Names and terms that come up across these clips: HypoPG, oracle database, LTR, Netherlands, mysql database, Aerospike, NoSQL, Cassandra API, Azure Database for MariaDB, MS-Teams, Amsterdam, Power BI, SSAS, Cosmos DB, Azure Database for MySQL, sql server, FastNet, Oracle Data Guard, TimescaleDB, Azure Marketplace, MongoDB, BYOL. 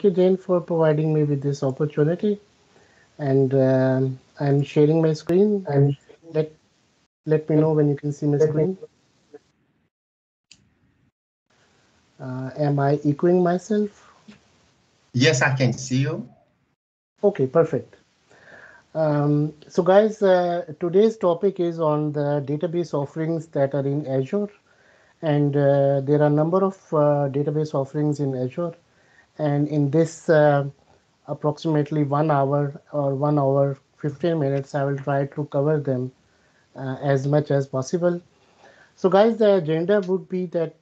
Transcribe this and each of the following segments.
Thank you, Jane, for providing me with this opportunity, and I'm sharing my screen. And let me know when you can see my screen. Am I echoing myself? Yes, I can see you. Okay, perfect. So, guys, today's topic is on the database offerings that are in Azure, and there are a number of database offerings in Azure. And in this approximately 1 hour or 1 hour, 15 minutes, I will try to cover them as much as possible. So guys, the agenda would be that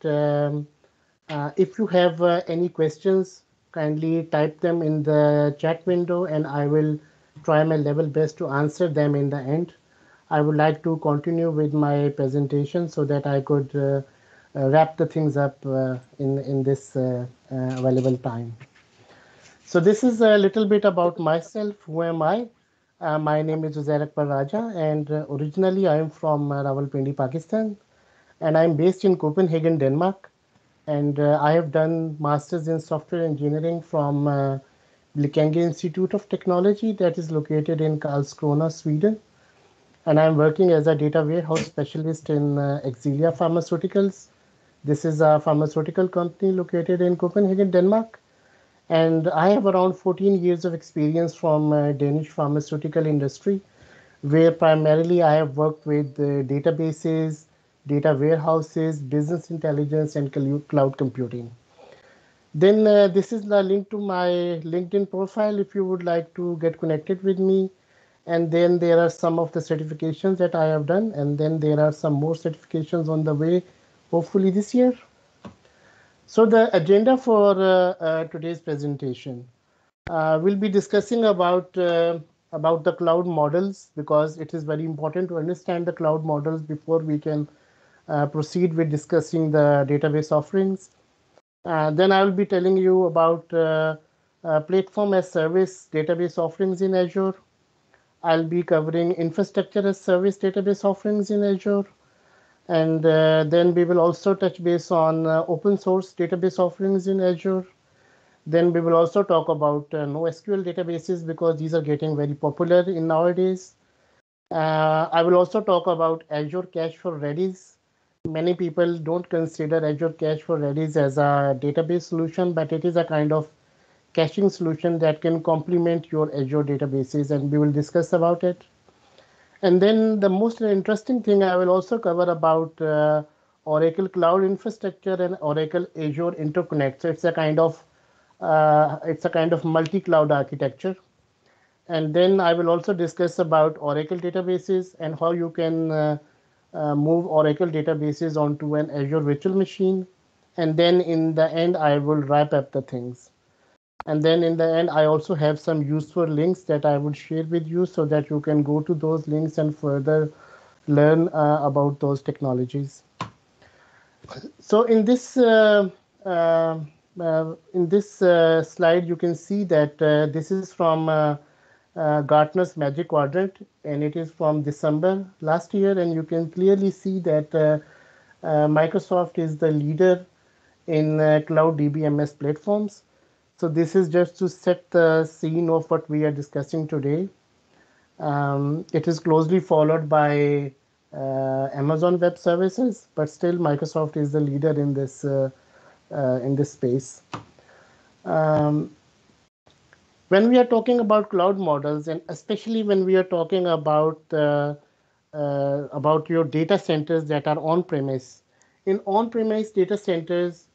if you have any questions, kindly type them in the chat window and I will try my level best to answer them in the end. I would like to continue with my presentation so that I could wrap the things up in this available time. So this is a little bit about myself. Who am I? My name is Uzair Akbar Raja, and originally I am from Rawalpindi, Pakistan, and I'm based in Copenhagen, Denmark. And I have done masters in software engineering from Linköping Institute of Technology, that is located in Karlskrona, Sweden. And I'm working as a data warehouse specialist in Exilia Pharmaceuticals. This is a pharmaceutical company located in Copenhagen, Denmark. And I have around 14 years of experience from Danish pharmaceutical industry, where primarily I have worked with databases, data warehouses, business intelligence, and cloud computing. Then this is the link to my LinkedIn profile if you would like to get connected with me. And then there are some of the certifications that I have done, and then there are some more certifications on the way, hopefully this year. So the agenda for today's presentation, we'll be discussing about the cloud models, because it is very important to understand the cloud models before we can proceed with discussing the database offerings. Then I will be telling you about platform as service database offerings in Azure. I'll be covering infrastructure as service database offerings in Azure. And then we will also touch base on open source database offerings in Azure. Then we will also talk about NoSQL databases, because these are getting very popular in nowadays. I will also talk about Azure Cache for Redis. Many people don't consider Azure Cache for Redis as a database solution, but it is a kind of caching solution that can complement your Azure databases, and we will discuss about it. And then the most interesting thing I will also cover about Oracle Cloud Infrastructure and Oracle Azure Interconnect. So it's a kind of multi-cloud architecture. And then I will also discuss about Oracle databases and how you can move Oracle databases onto an Azure virtual machine. And then in the end, I will wrap up the things. And then in the end, I also have some useful links that I would share with you so that you can go to those links and further learn about those technologies. So in this slide, you can see that this is from Gartner's Magic Quadrant, and it is from December last year. And you can clearly see that Microsoft is the leader in cloud DBMS platforms. So this is just to set the scene of what we are discussing today. It is closely followed by Amazon Web Services, but still Microsoft is the leader in this space. When we are talking about cloud models, and especially when we are talking about your data centers that are on-premise, in on-premise data centers,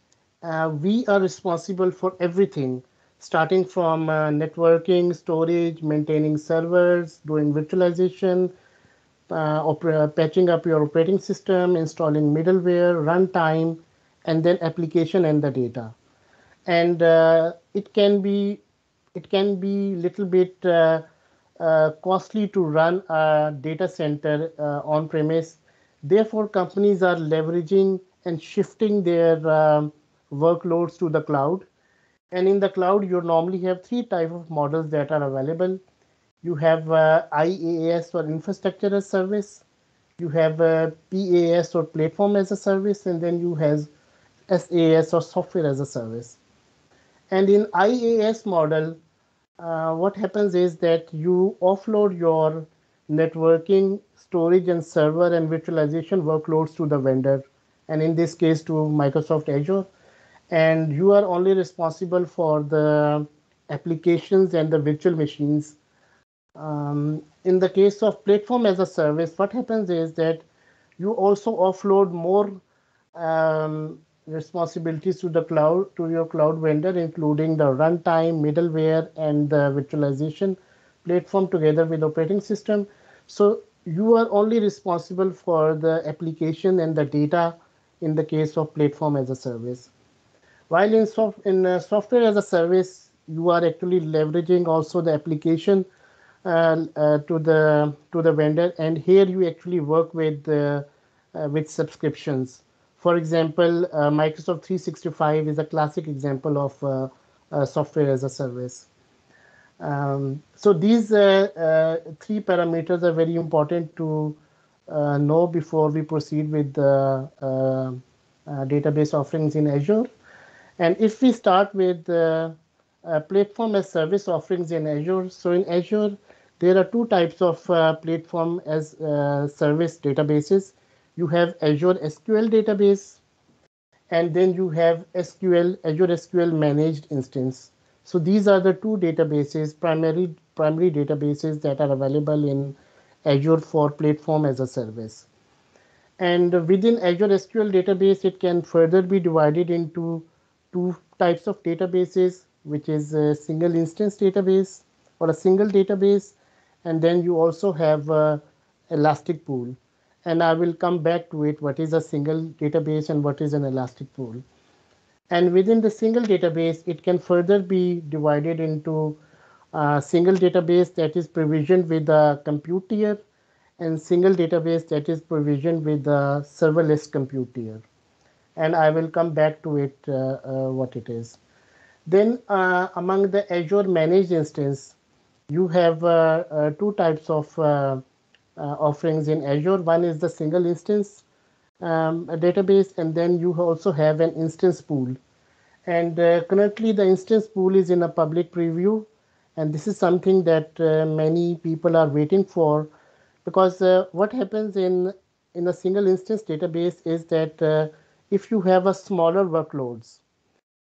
we are responsible for everything, starting from networking, storage, maintaining servers, doing virtualization, patching up your operating system, installing middleware, runtime, and then application and the data. And it can be little bit costly to run a data center on premise. Therefore, companies are leveraging and shifting their workloads to the cloud. And in the cloud, you normally have three types of models that are available. You have IaaS, or infrastructure as service. You have PaaS, or platform as a service, and then you have SSAS, or software as a service. And in IaaS model, what happens is that you offload your networking, storage, and server and virtualization workloads to the vendor, and in this case to Microsoft Azure. And you are only responsible for the applications and the virtual machines. In the case of platform as a service, what happens is that you also offload more responsibilities to the cloud, to your cloud vendor, including the runtime, middleware, and the virtualization platform together with operating system. So you are only responsible for the application and the data in the case of platform as a service. While in software as a service, you are actually leveraging also the application to the vendor, and here you actually work with subscriptions. For example, Microsoft 365 is a classic example of software as a service. So these three parameters are very important to know before we proceed with the database offerings in Azure. And if we start with platform as service offerings in Azure, so in Azure, there are two types of platform as service databases. You have Azure SQL Database, and then you have Azure SQL Managed Instance. So these are the two databases, primary databases that are available in Azure for platform as a service. And within Azure SQL Database, it can further be divided into two types of databases, which is a single instance database or a single database. And then you also have Elastic Pool. And I will come back to it, what is a single database and what is an Elastic Pool. And within the single database, it can further be divided into a single database that is provisioned with a compute tier and single database that is provisioned with a serverless compute tier. And I will come back to it, what it is. Then among the Azure Managed Instance, you have two types of offerings in Azure. One is the single instance database, and then you also have an instance pool. And currently the instance pool is in a public preview, and this is something that many people are waiting for, because what happens in a single instance database is that if you have a smaller workloads,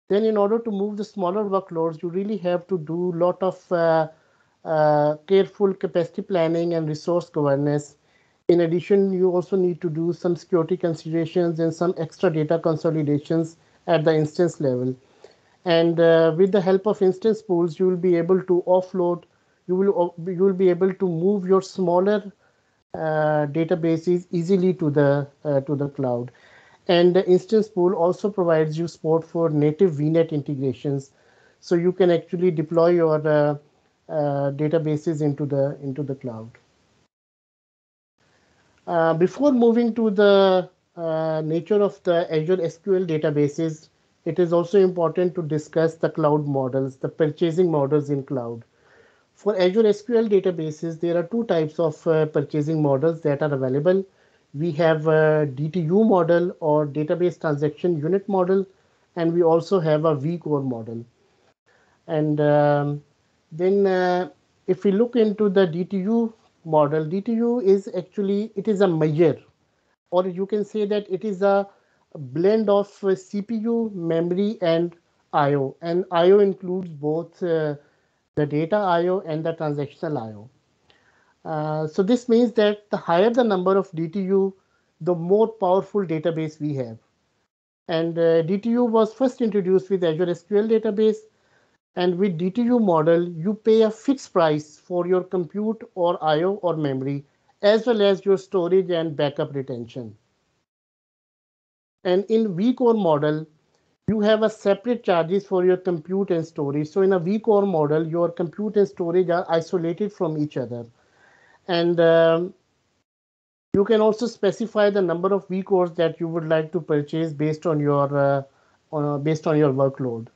then in order to move the smaller workloads, you really have to do a lot of careful capacity planning and resource governance. In addition, you also need to do some security considerations and some extra data consolidations at the instance level. And with the help of instance pools, you will be able to offload, you will be able to move your smaller databases easily to the cloud. And the instance pool also provides you support for native VNet integrations, so you can actually deploy your databases into the cloud. Before moving to the nature of the Azure SQL databases, it is also important to discuss the cloud models, the purchasing models in cloud. For Azure SQL databases, there are two types of purchasing models that are available. We have a DTU model or database transaction unit model, and we also have a vCore model. And then if we look into the DTU model, DTU is actually, it is a measure, or you can say that it is a blend of CPU, memory, and IO. And IO includes both the data IO and the transactional IO. So this means that the higher the number of DTU, the more powerful database we have. And DTU was first introduced with Azure SQL Database. And with DTU model, you pay a fixed price for your compute or IO or memory, as well as your storage and backup retention. And in vCore model, you have a separate charges for your compute and storage. So in a vCore model, your compute and storage are isolated from each other. And you can also specify the number of vCores that you would like to purchase based on your workload.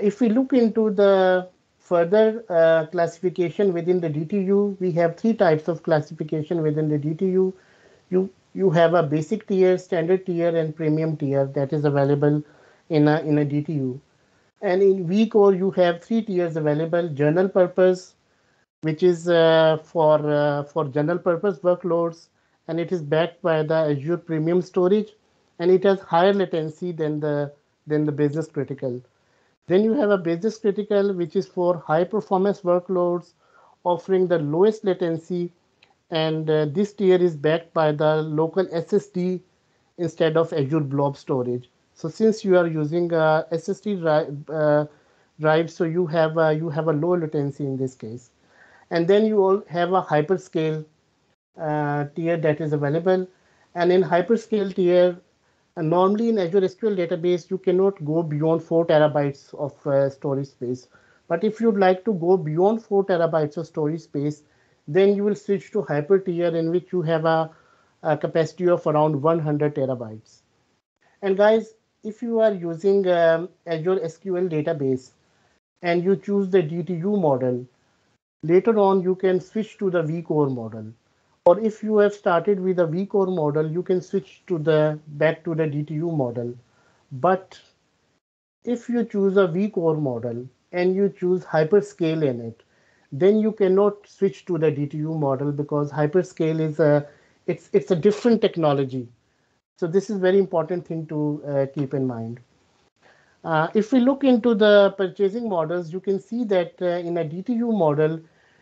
If we look into the further classification within the DTU, we have three types of classification within the DTU. You have a basic tier, standard tier, and premium tier that is available in a DTU. And in vCore, you have 3 tiers available: general purpose, which is for general purpose workloads, and it is backed by the Azure Premium Storage, and it has higher latency than the business critical. Then you have a business critical, which is for high performance workloads, offering the lowest latency, and this tier is backed by the local SSD instead of Azure Blob Storage. So since you are using SSD drive, so you have a low latency in this case. And then you all have a hyperscale tier that is available. And in hyperscale tier, normally in Azure SQL Database, you cannot go beyond 4 terabytes of storage space. But if you'd like to go beyond 4 terabytes of storage space, then you will switch to hyper tier, in which you have a capacity of around 100 terabytes. And guys, if you are using Azure SQL Database and you choose the DTU model, later on you can switch to the vCore model. Or if you have started with the vCore model, you can switch to back to the DTU model. But if you choose a vCore model and you choose hyperscale in it, then you cannot switch to the DTU model, because hyperscale is a different technology. So this is very important thing to keep in mind. If we look into the purchasing models, you can see that in a DTU model,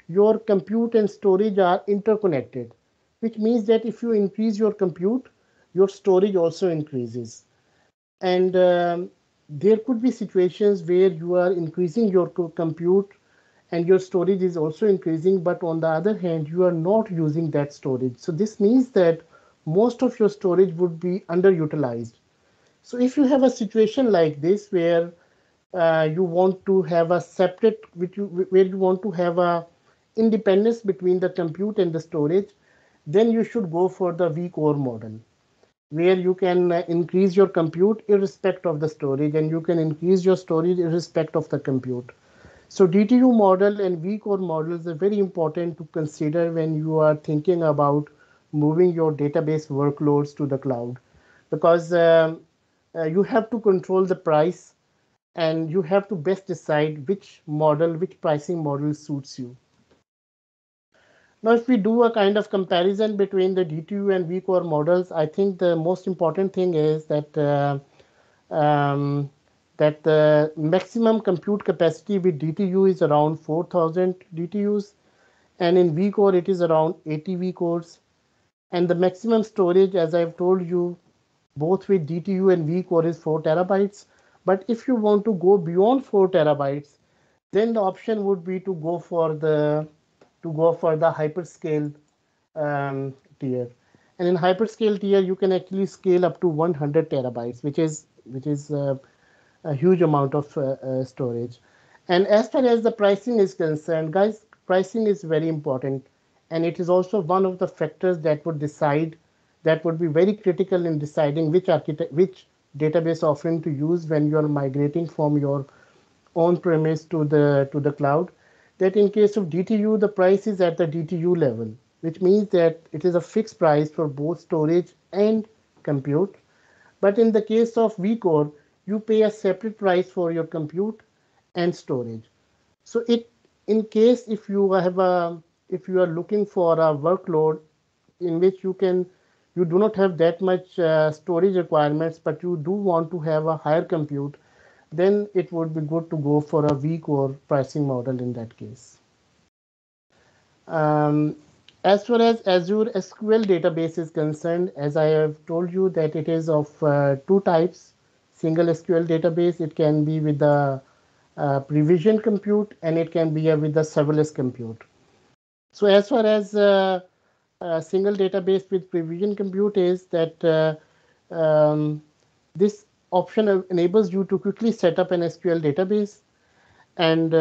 your compute and storage are interconnected, which means that if you increase your compute, your storage also increases. And there could be situations where you are increasing your compute and your storage is also increasing, but on the other hand, you are not using that storage. So this means that most of your storage would be underutilized. So if you have a situation like this, where you want to have a separate, where you want to have a independence between the compute and the storage, then you should go for the vCore model, where you can increase your compute irrespective of the storage, and you can increase your storage irrespective of the compute. So DTU model and vCore models are very important to consider when you are thinking about moving your database workloads to the cloud, because you have to control the price and you have to best decide which pricing model suits you. Now, if we do a kind of comparison between the DTU and vCore models, I think the most important thing is that that the maximum compute capacity with DTU is around 4,000 DTUs, and in vCore it is around 80 vCores. And the maximum storage, as I've told you, both with DTU and vCore is 4 terabytes. But if you want to go beyond 4 terabytes, then the option would be to go for the hyperscale tier. And in hyperscale tier, you can actually scale up to 100 terabytes, which is a huge amount of storage. And as far as the pricing is concerned, guys, pricing is very important. And it is also one of the factors that would decide, that would be very critical in deciding which database offering to use when you are migrating from your on-premise to the cloud. That in case of DTU, the price is at the DTU level, which means that it is a fixed price for both storage and compute. But in the case of vCore, you pay a separate price for your compute and storage. So if you are looking for a workload in which you do not have that much storage requirements, but you do want to have a higher compute, then it would be good to go for a vCore pricing model in that case. As far as Azure SQL Database is concerned, as I have told you that it is of 2 types: single SQL database, it can be with the provisioned compute, and it can be with the serverless compute. So as far as a single database with provision compute is that this option enables you to quickly set up an SQL database, and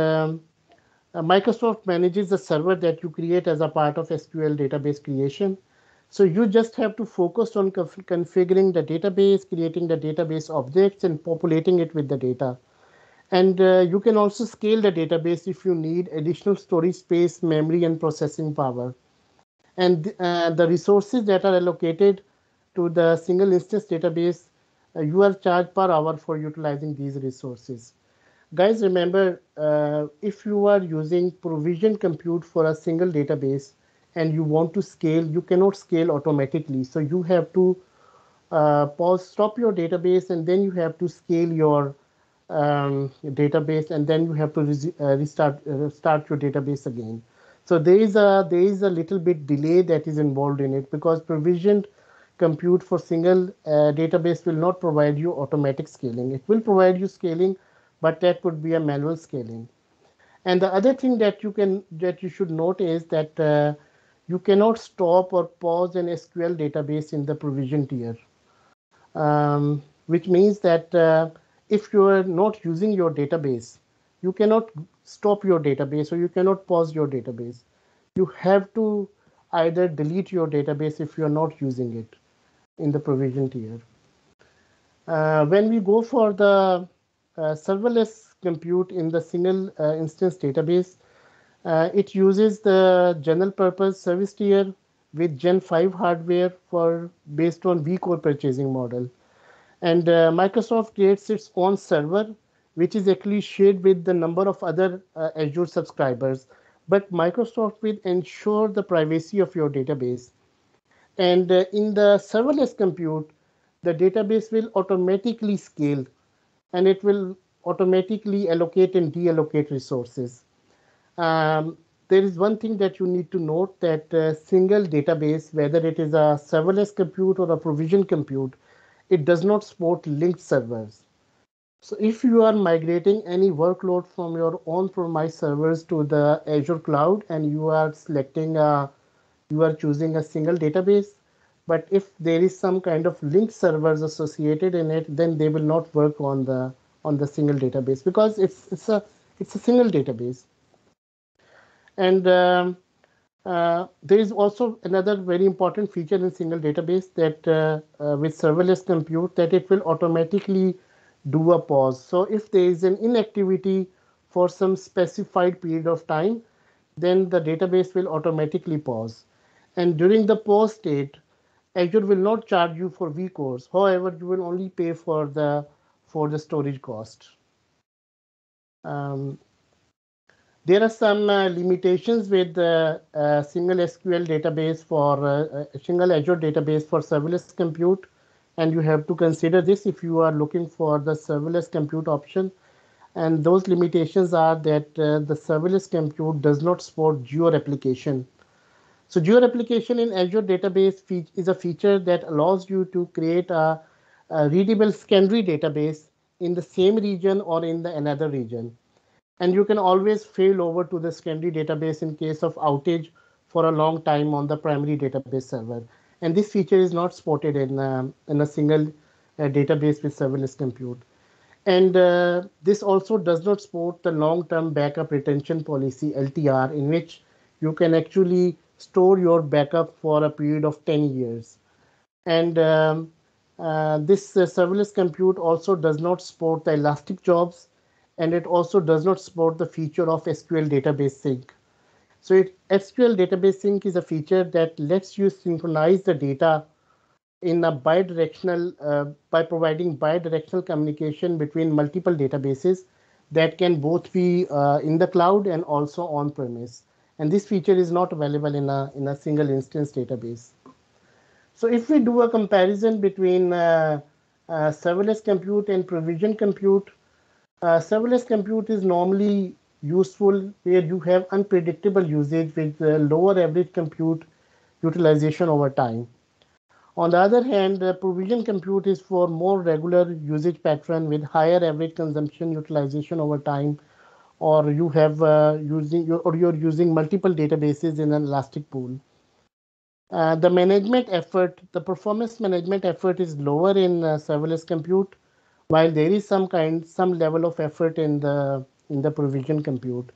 Microsoft manages the server that you create as a part of SQL database creation. So you just have to focus on configuring the database, creating the database objects, and populating it with the data. And you can also scale the database if you need additional storage space, memory, and processing power. And the resources that are allocated to the single instance database, you are charged per hour for utilizing these resources. Guys, remember, if you are using provision compute for a single database and you want to scale, you cannot scale automatically. So you have to stop your database, and then you have to scale your database, and then you have to restart your database again. So there is a little bit delay that is involved in it, because provisioned compute for single database will not provide you automatic scaling. It will provide you scaling, but that would be a manual scaling. And the other thing that you should note is that you cannot stop or pause an SQL database in the provision tier, which means that if you are not using your database, you cannot stop your database or you cannot pause your database. You have to either delete your database if you're not using it in the provision tier. When we go for the serverless compute in the single instance database, it uses the general purpose service tier with Gen 5 hardware based on vCore purchasing model. And Microsoft creates its own server, which is actually shared with the number of other Azure subscribers. But Microsoft will ensure the privacy of your database. And in the serverless compute, the database will automatically scale, and it will automatically allocate and deallocate resources. There is one thing that you need to note, that a single database, whether it is a serverless compute or a provision compute, it does not support linked servers. So if you are migrating any workload from your on-premise servers to the Azure cloud, and you are choosing a single database, but if there is some kind of linked servers associated in it, then they will not work on the single database, because it's a single database. And there is also another very important feature in single database that with serverless compute, that it will automatically do a pause. So if there is an inactivity for some specified period of time, then the database will automatically pause. And during the pause state, Azure will not charge you for vCores. However, you will only pay for the storage cost. There are some limitations with the single SQL database for single Azure database for serverless compute. And you have to consider this if you are looking for the serverless compute option. And those limitations are that the serverless compute does not support geo-replication. So geo-replication in Azure database is a feature that allows you to create a readable secondary database in the same region or in another region. And you can always fail over to the secondary database in case of outage for a long time on the primary database server. And this feature is not supported in a single database with serverless compute. And this also does not support the long-term backup retention policy, LTR, in which you can actually store your backup for a period of 10 years. And this serverless compute also does not support the elastic jobs, and it also does not support the feature of SQL database sync. So SQL Database Sync is a feature that lets you synchronize the data in a bidirectional by providing bidirectional communication between multiple databases that can both be in the cloud and also on premise. And this feature is not available in a single instance database. So if we do a comparison between serverless compute and provision compute, serverless compute is normally useful where you have unpredictable usage with lower average compute utilization over time. On the other hand, provision compute is for more regular usage pattern with higher average consumption utilization over time, or you have you're using multiple databases in an elastic pool. The performance management effort is lower in serverless compute, while there is some level of effort in the provision compute.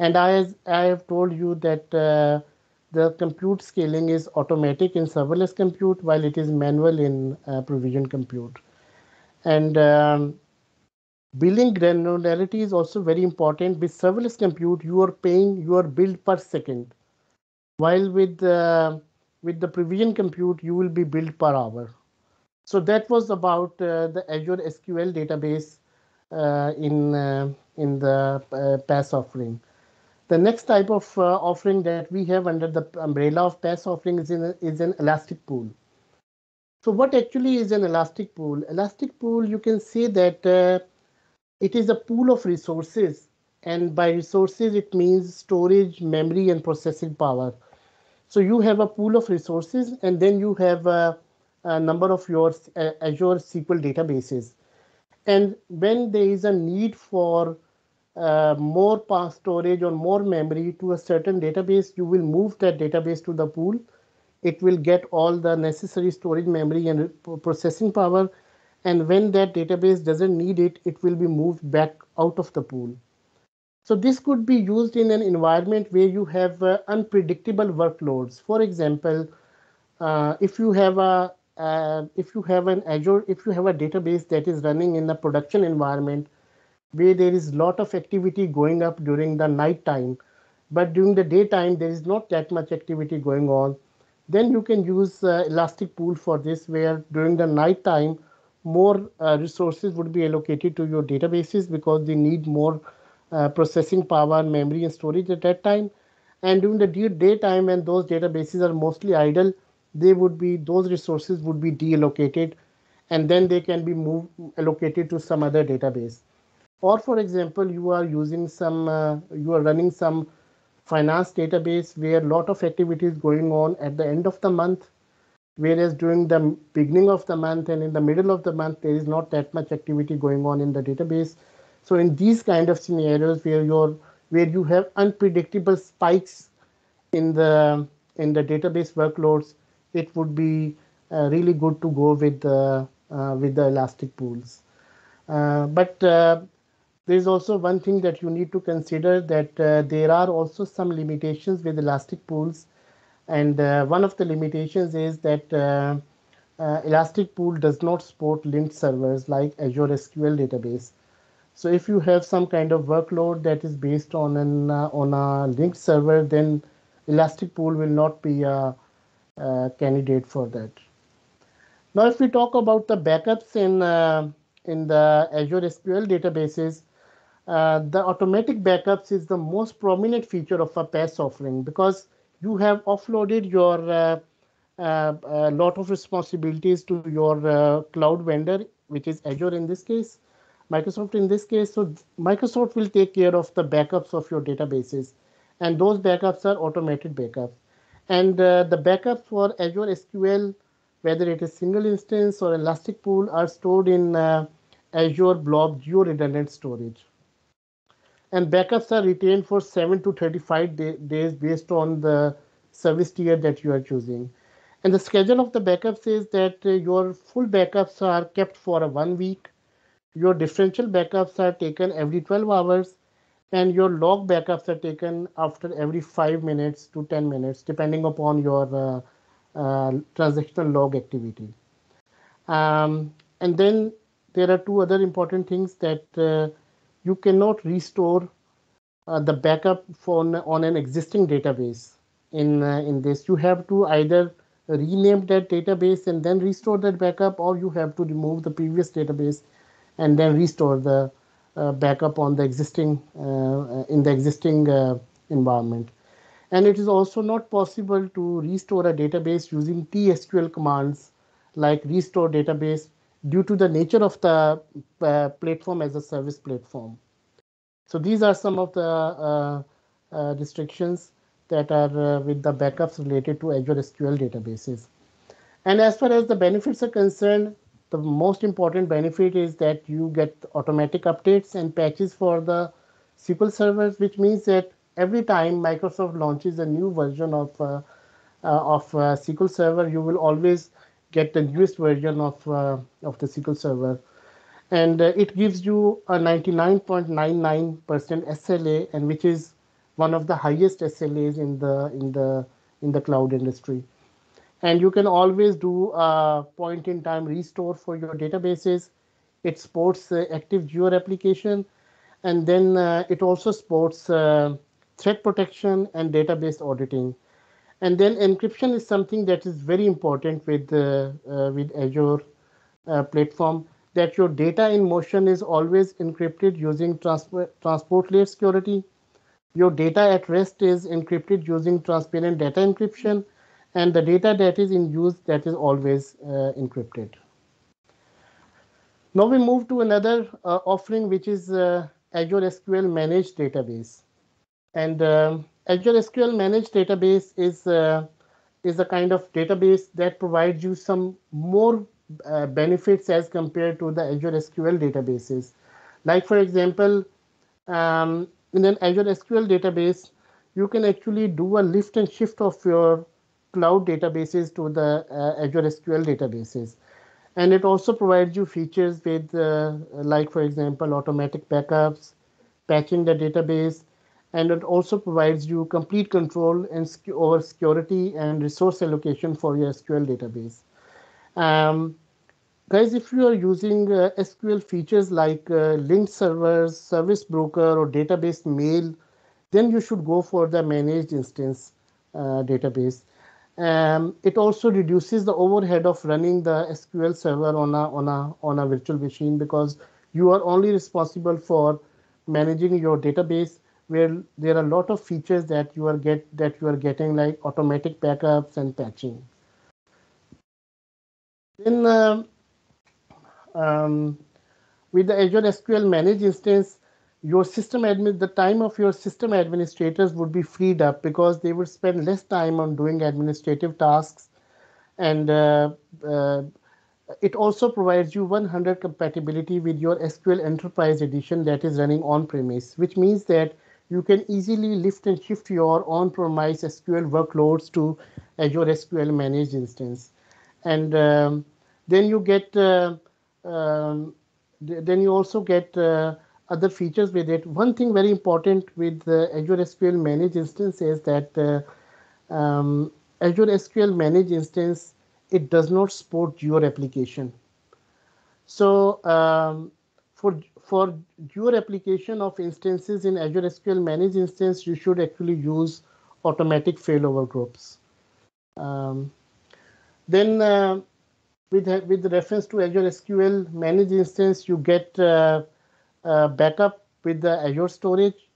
And I have told you that the compute scaling is automatic in serverless compute, while it is manual in provision compute. And billing granularity is also very important. With serverless compute, you are paying your bill per second, while with the provision compute, you will be billed per hour. So that was about the Azure SQL database in the PaaS offering. The next type of offering that we have under the umbrella of PaaS offering is an elastic pool. So what actually is an elastic pool? Elastic pool, you can say that it is a pool of resources, and by resources it means storage, memory, and processing power. So you have a pool of resources, and then you have a number of your Azure SQL databases. And when there is a need for more PaaS storage or more memory to a certain database, you will move that database to the pool. It will get all the necessary storage, memory, and processing power. And when that database doesn't need it, it will be moved back out of the pool. So this could be used in an environment where you have unpredictable workloads. For example, if you have a database that is running in the production environment, where there is a lot of activity going up during the night time, but during the daytime there is not that much activity going on, then you can use elastic pool for this, where during the night time more resources would be allocated to your databases because they need more processing power, memory, and storage at that time. And during the daytime, when those databases are mostly idle, those resources would be deallocated, and then they can be allocated to some other database. Or for example, you are running some finance database where a lot of activity is going on at the end of the month, whereas during the beginning of the month and in the middle of the month, there is not that much activity going on in the database. So in these kind of scenarios where you have unpredictable spikes in the database workloads, it would be really good to go with the elastic pools. But there is also one thing that you need to consider, that there are also some limitations with elastic pools, and one of the limitations is that elastic pool does not support linked servers like Azure SQL database. So if you have some kind of workload that is based on a linked server, then elastic pool will not be a candidate for that. Now, if we talk about the backups in the Azure SQL databases, the automatic backups is the most prominent feature of a PaaS offering, because you have offloaded your lot of responsibilities to your cloud vendor, which is Azure in this case, Microsoft in this case. So Microsoft will take care of the backups of your databases, and those backups are automated backups. And the backups for Azure SQL, whether it is single instance or elastic pool, are stored in Azure Blob geo-redundant storage. And backups are retained for 7 to 35 days based on the service tier that you are choosing. And the schedule of the backups is that your full backups are kept for 1 week, your differential backups are taken every 12 hours, and your log backups are taken after every 5 minutes to 10 minutes, depending upon your transactional log activity. And then there are two other important things, that you cannot restore the backup on an existing database. In this, you have to either rename that database and then restore that backup, or you have to remove the previous database and then restore the backup on the existing in the existing environment. And it is also not possible to restore a database using TSQL commands like restore database, due to the nature of the platform as a service platform. So these are some of the restrictions that are with the backups related to Azure SQL databases. And as far as the benefits are concerned, the most important benefit is that you get automatic updates and patches for the SQL servers, which means that every time Microsoft launches a new version of SQL Server, you will always get the newest version of the SQL Server. And it gives you a 99.99% SLA, and which is one of the highest SLAs in the cloud industry. And you can always do a point-in-time restore for your databases. It supports active geo replication, and then it also supports threat protection and database auditing. And then encryption is something that is very important with Azure platform, that your data in motion is always encrypted using transport layer security. Your data at rest is encrypted using transparent data encryption, and the data that is in use, that is always encrypted. Now we move to another offering, which is Azure SQL Managed Database. And Azure SQL Managed Database is a kind of database that provides you some more benefits as compared to the Azure SQL databases. Like, for example, in an Azure SQL database, you can actually do a lift and shift of your cloud databases to the Azure SQL databases. And it also provides you features with, like, for example, automatic backups, patching the database, and it also provides you complete control over security and resource allocation for your SQL database. Guys, if you are using SQL features like linked servers, service broker, or database mail, then you should go for the managed instance database. It also reduces the overhead of running the SQL server on a virtual machine, because you are only responsible for managing your database, where there are a lot of features that you are getting like automatic backups and patching. Then with the Azure SQL Managed Instance, your system admin, the time of your system administrators would be freed up, because they would spend less time on doing administrative tasks, and it also provides you 100% compatibility with your SQL Enterprise Edition that is running on-premise, which means that you can easily lift and shift your on-premise SQL workloads to Azure SQL Managed Instance. And then you also get other features with it. One thing very important with Azure SQL Managed Instance is that Azure SQL Managed Instance, it does not support your application. So for your application of instances in Azure SQL Managed Instance, you should actually use automatic failover groups. Then with reference to Azure SQL Managed Instance, you get backup with the Azure Storage.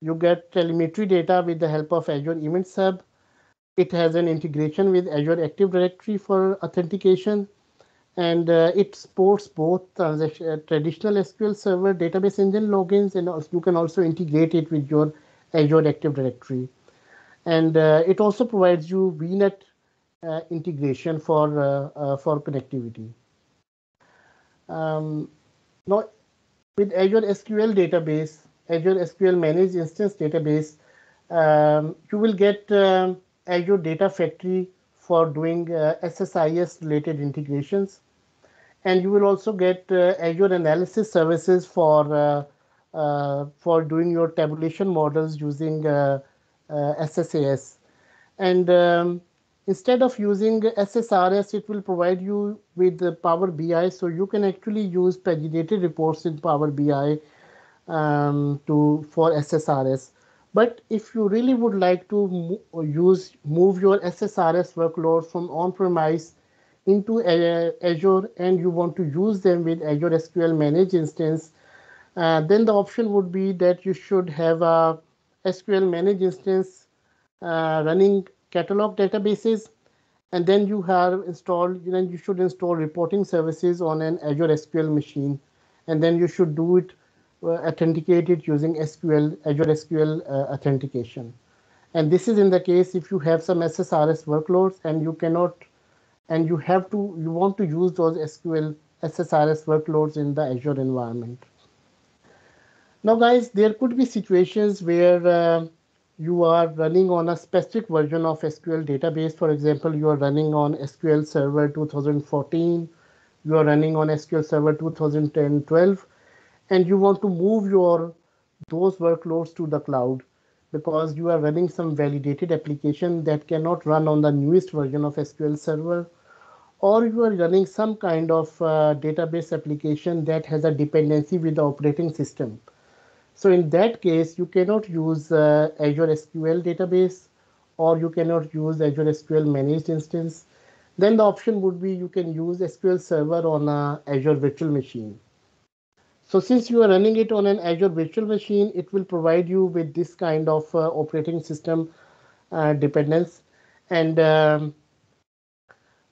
You get telemetry data with the help of Azure Event Sub. It has an integration with Azure Active Directory for authentication, and it supports both traditional SQL Server database engine logins, and you can also integrate it with your Azure Active Directory. And it also provides you VNet integration for connectivity. Now, with Azure SQL Database, Azure SQL Managed Instance Database, you will get Azure Data Factory for doing SSIS related integrations, and you will also get Azure Analysis Services for doing your tabulation models using SSAS. And instead of using SSRS, it will provide you with the Power BI, so you can actually use paginated reports in Power BI for SSRS. But if you really would like to move your SSRS workload from on-premise into Azure, and you want to use them with Azure SQL Managed Instance, then the option would be that you should have a SQL Managed Instance running catalog databases, and then you have installed, then you should install reporting services on an Azure SQL machine, and then you should do it, authenticate it using Azure SQL authentication. And this is in the case if you have some SSRS workloads and you cannot, and you want to use those SSRS workloads in the Azure environment. Now, guys, there could be situations where you are running on a specific version of SQL database. For example, you are running on SQL Server 2014, you are running on SQL Server 2010-12, and you want to move those workloads to the cloud, because you are running some validated application that cannot run on the newest version of SQL Server, or you are running some kind of database application that has a dependency with the operating system. So in that case, you cannot use Azure SQL database, or you cannot use Azure SQL Managed Instance. Then the option would be you can use SQL Server on a Azure virtual machine. So since you are running it on an Azure virtual machine, it will provide you with this kind of operating system dependence. And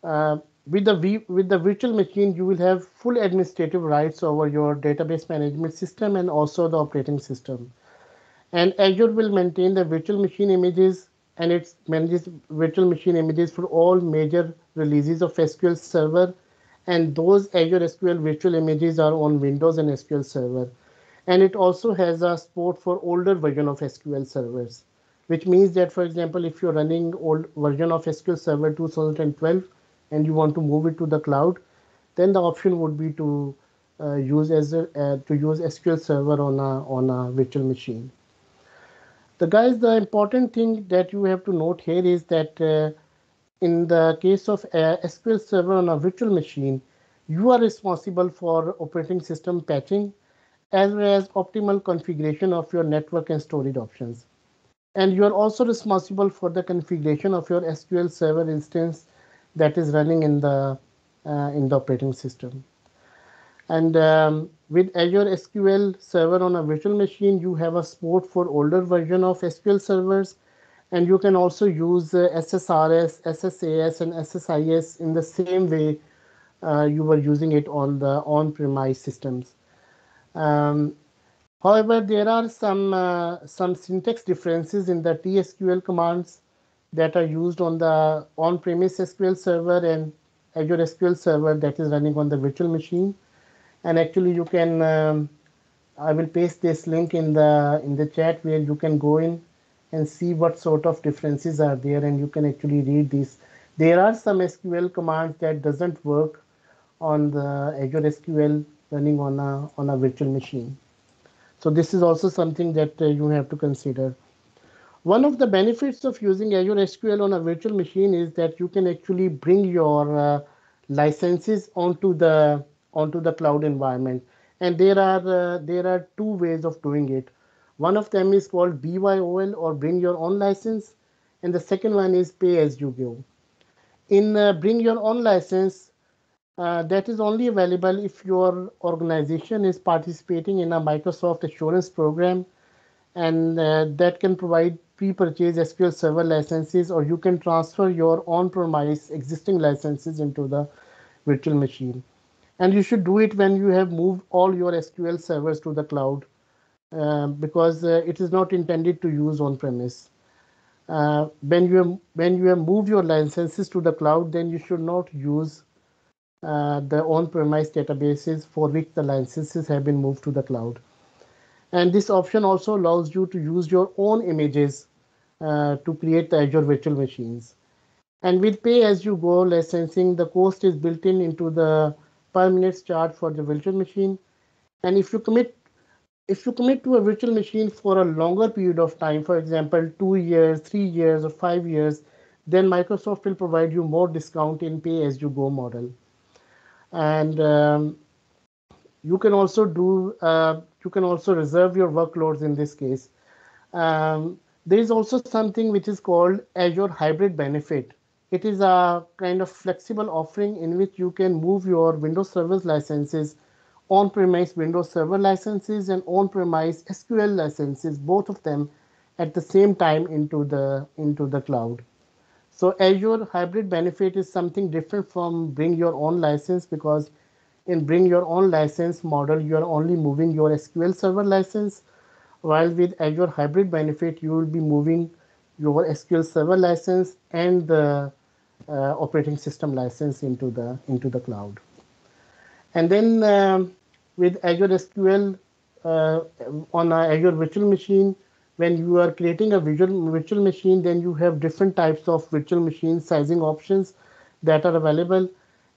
with the virtual machine, you will have full administrative rights over your database management system and also the operating system. And Azure will maintain the virtual machine images, and it manages virtual machine images for all major releases of SQL Server. And those Azure SQL virtual images are on Windows and SQL Server. And it also has a support for older version of SQL servers, which means that, for example, if you're running old version of SQL Server 2012 and you want to move it to the cloud, then the option would be to use SQL Server on a virtual machine. The important thing that you have to note here is that in the case of SQL Server on a virtual machine, you are responsible for operating system patching as well as optimal configuration of your network and storage options. And you are also responsible for the configuration of your SQL Server instance that is running in the operating system. And with Azure SQL Server on a virtual machine, you have a support for older version of SQL servers. And you can also use SSRS, SSAS, and SSIS in the same way you were using it on the on-premise systems. However, there are some syntax differences in the TSQL commands that are used on the on-premise SQL Server and Azure SQL Server that is running on the virtual machine. And actually, you can I will paste this link in the chat where you can go in and see what sort of differences are there, and you can actually read these. There are some SQL commands that doesn't work on the Azure SQL running on a virtual machine. So this is also something that you have to consider. One of the benefits of using Azure SQL on a virtual machine is that you can actually bring your licenses onto the cloud environment. And there are two ways of doing it. One of them is called BYOL, or bring your own license, and the second one is pay as you go. In bring your own license, that is only available if your organization is participating in a Microsoft Assurance program, and that can provide pre-purchase SQL Server licenses, or you can transfer your on-premise existing licenses into the virtual machine. And you should do it when you have moved all your SQL servers to the cloud, because it is not intended to use on-premise. When you have moved your licenses to the cloud, then you should not use the on-premise databases for which the licenses have been moved to the cloud. And this option also allows you to use your own images to create the Azure virtual machines. And with pay-as-you-go licensing, the cost is built in into the per-minute charge for the virtual machine. And if you commit to a virtual machine for a longer period of time, for example, 2 years, 3 years, or 5 years, then Microsoft will provide you more discount in pay-as-you-go model. And you can also reserve your workloads in this case. There is also something which is called Azure Hybrid Benefit. It is a kind of flexible offering in which you can move your Windows Server licenses, on-premise Windows Server licenses and on-premise SQL licenses, both of them at the same time into the cloud. So Azure Hybrid Benefit is something different from bring your own license, because in bring your own license model, you are only moving your SQL Server license, while with Azure Hybrid Benefit, you will be moving your SQL Server license and the operating system license into the cloud. And then with Azure SQL on an Azure virtual machine, when you are creating a virtual machine, then you have different types of virtual machine sizing options that are available.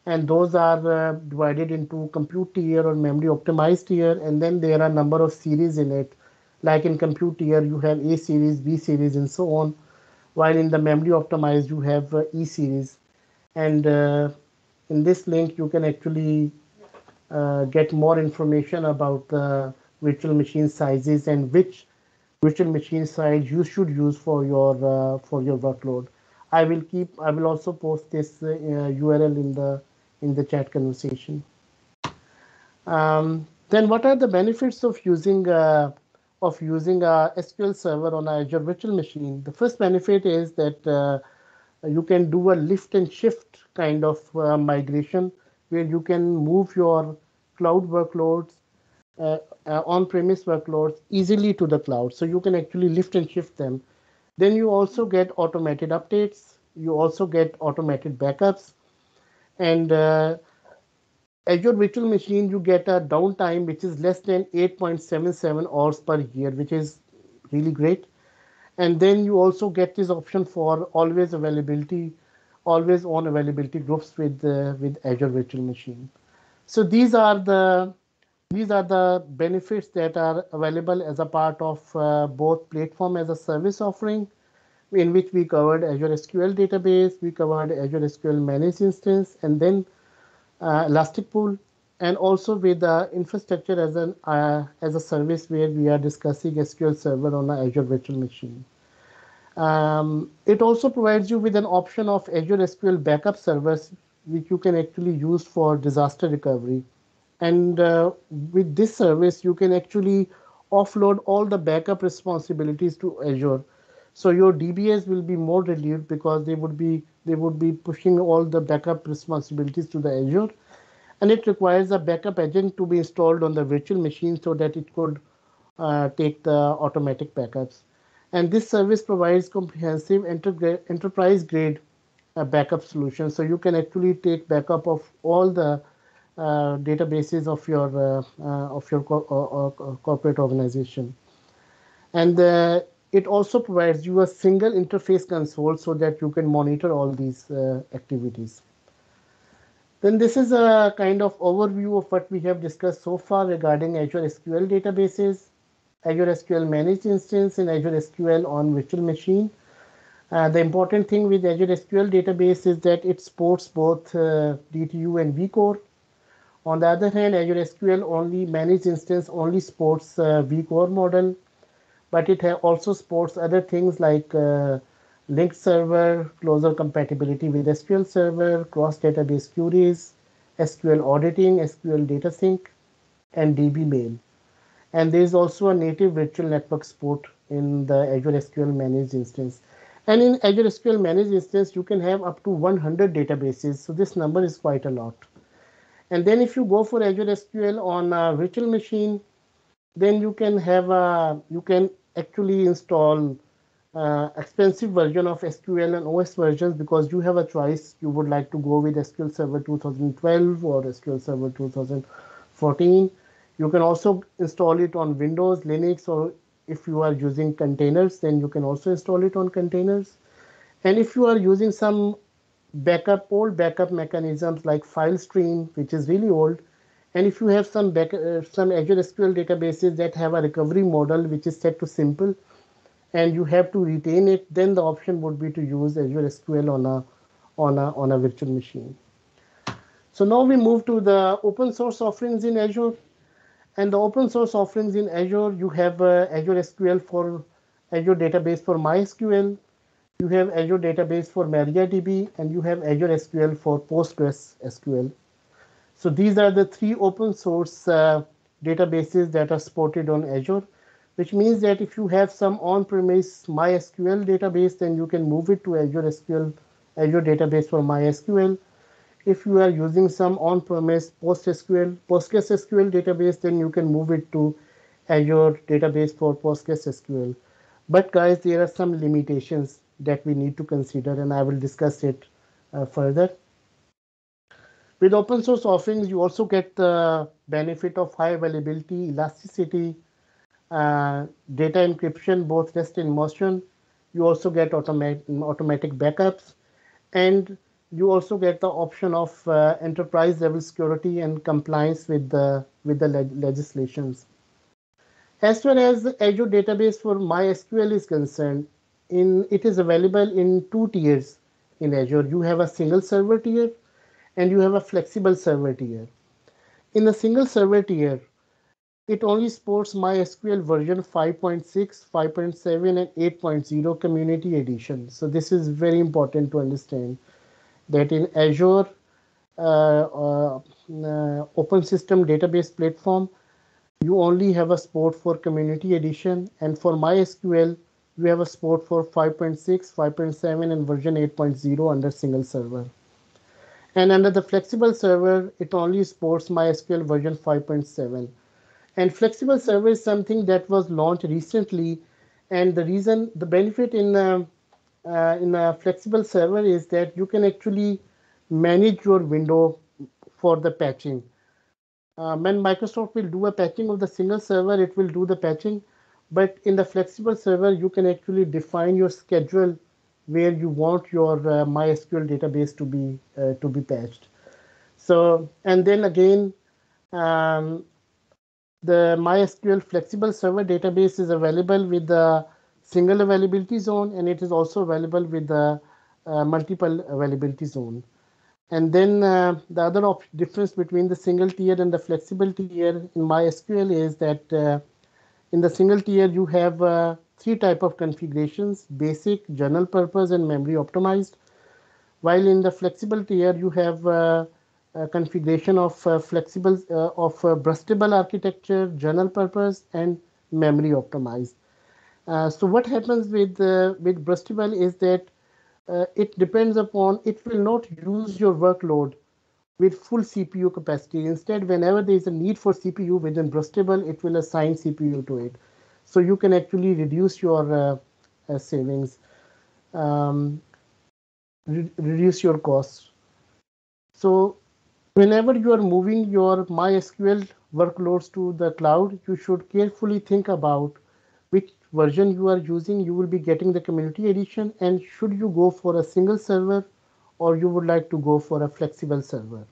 And those are divided into compute tier or memory optimized tier. And then there are a number of series in it. Like in compute tier, you have A series, B series, and so on. While in the memory optimized, you have E series. And in this link, you can actually get more information about the virtual machine sizes and which virtual machine size you should use for your workload. I will also post this URL in the chat conversation. Then what are the benefits of using a SQL Server on Azure virtual machine? The first benefit is that you can do a lift and shift kind of migration, where you can move your cloud workloads, on-premise workloads easily to the cloud. So you can actually lift and shift them. Then you also get automated updates. You also get automated backups. And Azure virtual machine, you get a downtime which is less than 8.77 hours per year, which is really great. And then you also get this option for always availability, always on availability groups with Azure virtual machine. So these are the benefits that are available as a part of both platform as a service offering, in which we covered Azure SQL Database, we covered Azure SQL Managed Instance, and then Elastic Pool, and also with the infrastructure as a service, where we are discussing SQL Server on an Azure virtual machine. It also provides you with an option of Azure SQL backup servers, which you can actually use for disaster recovery. And with this service, you can actually offload all the backup responsibilities to Azure. So your DBAs will be more relieved, because they would be pushing all the backup responsibilities to the Azure. And it requires a backup agent to be installed on the virtual machine so that it could take the automatic backups. And this service provides comprehensive enterprise-grade backup solutions. So you can actually take backup of all the databases of your corporate organization. And it also provides you a single interface console so that you can monitor all these activities. Then this is a kind of overview of what we have discussed so far regarding Azure SQL databases, Azure SQL Managed Instance, and Azure SQL on virtual machine. The important thing with Azure SQL database is that it supports both DTU and vCore. On the other hand, Azure SQL only Managed Instance only supports vCore model, but it also supports other things like linked server, closer compatibility with SQL Server, cross-database queries, SQL auditing, SQL data sync, and DB mail. And there is also a native virtual network support in the Azure SQL Managed Instance. And in Azure SQL Managed Instance, you can have up to 100 databases. So this number is quite a lot. And then if you go for Azure SQL on a virtual machine, then you can actually install expensive version of SQL and OS versions, because you have a choice. You would like to go with SQL Server 2012 or SQL Server 2014. You can also install it on Windows, Linux, or if you are using containers, then you can also install it on containers. And if you are using some old backup mechanisms like file stream, which is really old, and if you have some Azure SQL databases that have a recovery model which is set to simple, and you have to retain it, then the option would be to use Azure SQL on a virtual machine. So now we move to the open source offerings in Azure. And the open source offerings in Azure, you have Azure SQL for Azure Database for MySQL, you have Azure Database for MariaDB, and you have Azure SQL for PostgreSQL. So these are the three open source databases that are supported on Azure, which means that if you have some on-premise MySQL database, then you can move it to Azure Database for MySQL. If you are using some on-premise PostgreSQL database, then you can move it to Azure Database for PostgreSQL. But guys, there are some limitations that we need to consider, and I will discuss it further. With open source offerings, you also get the benefit of high availability, elasticity, data encryption, both rest and motion. You also get automatic backups, and you also get the option of enterprise level security and compliance with the legislations. As far as the Azure Database for MySQL is concerned, it is available in two tiers in Azure. You have a single server tier and you have a flexible server tier. In the single server tier, It only supports MySQL version 5.6, 5.7, and 8.0 community edition. So this is very important to understand that in Azure Open System Database Platform, you only have a support for community edition, and for MySQL, we have a support for 5.6, 5.7, and version 8.0 under single server. And under the flexible server, it only supports MySQL version 5.7. And flexible server is something that was launched recently, and the reason, the benefit in a flexible server is that you can actually manage your window for the patching. When Microsoft will do a patching of the single server, it will do the patching. But in the flexible server, you can actually define your schedule where you want your MySQL database to be patched. So, and then again, the MySQL flexible server database is available with the single availability zone, and it is also available with the multiple availability zone. And then the other difference between the single tier and the flexible tier in MySQL is that in the single tier, you have three types of configurations: basic, general purpose, and memory optimized. While in the flexible tier, you have a configuration of flexible burstable architecture, general purpose, and memory optimized. So what happens with burstable is that it depends upon, it will not use your workload with full CPU capacity. Instead, whenever there is a need for CPU within burstable, it will assign CPU to it. So you can actually reduce your savings, reduce your costs. So whenever you are moving your MySQL workloads to the cloud, you should carefully think about which version you are using. You will be getting the community edition, and should you go for a single server or you would like to go for a flexible server.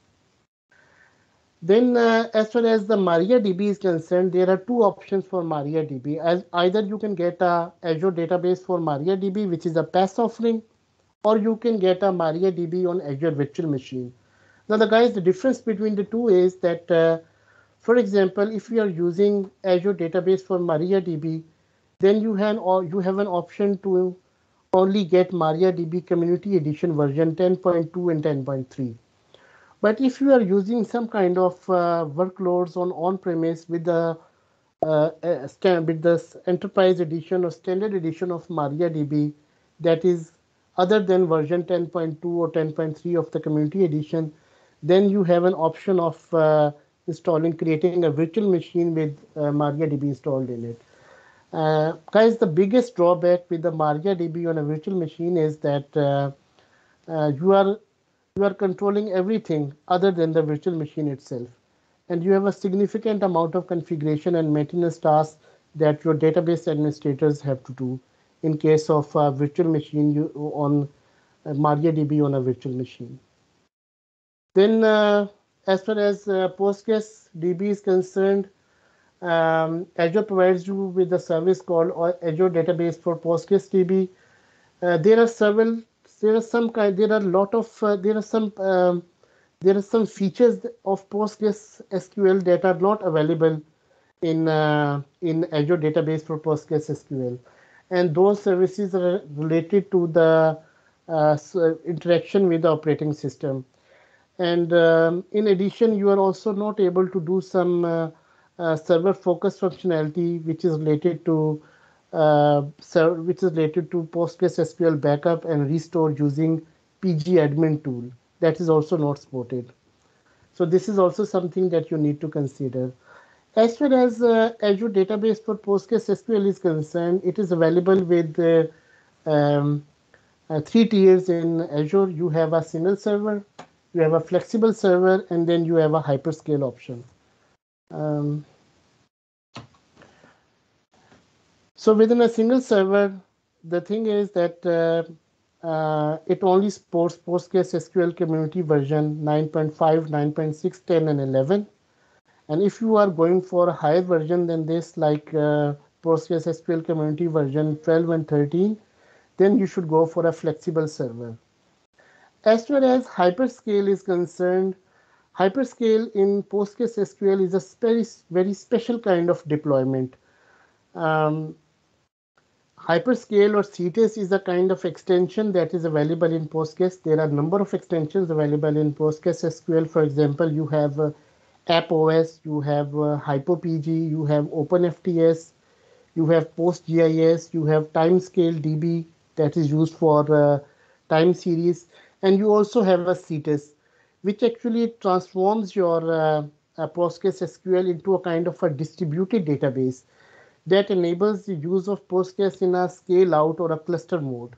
Then as far as the MariaDB is concerned, there are two options for MariaDB. As either you can get a Azure Database for MariaDB, which is a PaaS offering, or you can get a MariaDB on Azure Virtual Machine. Now, the guys, the difference between the two is that, for example, if you are using Azure Database for MariaDB, then you have, or you have an option to only get MariaDB Community Edition version 10.2 and 10.3. But if you are using some kind of workloads on-premise with the Enterprise Edition or Standard Edition of MariaDB, that is other than version 10.2 or 10.3 of the Community Edition, then you have an option of creating a virtual machine with MariaDB installed in it. Guys, the biggest drawback with the MariaDB on a virtual machine is that you are controlling everything other than the virtual machine itself, and you have a significant amount of configuration and maintenance tasks that your database administrators have to do in case of a virtual machine MariaDB on a virtual machine. Then, as far as PostgreSQL DB is concerned, Azure provides you with a service called Azure Database for PostgreSQL DB. There are some features of PostgreSQL that are not available in Azure Database for PostgreSQL, and those services are related to the interaction with the operating system. And in addition, you are also not able to do some server-focused functionality, which is related to PostgreSQL backup and restore using pgAdmin tool. That is also not supported. So this is also something that you need to consider. As far as Azure Database for PostgreSQL is concerned, it is available with three tiers in Azure. You have a single server, you have a flexible server, and then you have a hyperscale option. So within a single server, the thing is that it only supports PostgreSQL community version 9.5, 9.6, 10, and 11. And if you are going for a higher version than this, like PostgreSQL community version 12 and 13, then you should go for a flexible server. As far as hyperscale is concerned, Hyperscale in PostgreSQL is a very, very special kind of deployment. Hyperscale or Citus is a kind of extension that is available in Postgres. There are a number of extensions available in PostgreSQL. For example, you have AppOS, you have HypoPG, you have OpenFTS, you have PostGIS, you have Timescale DB that is used for time series, and you also have a Citus, which actually transforms your PostgreSQL into a kind of a distributed database that enables the use of Postgres in a scale out or a cluster mode.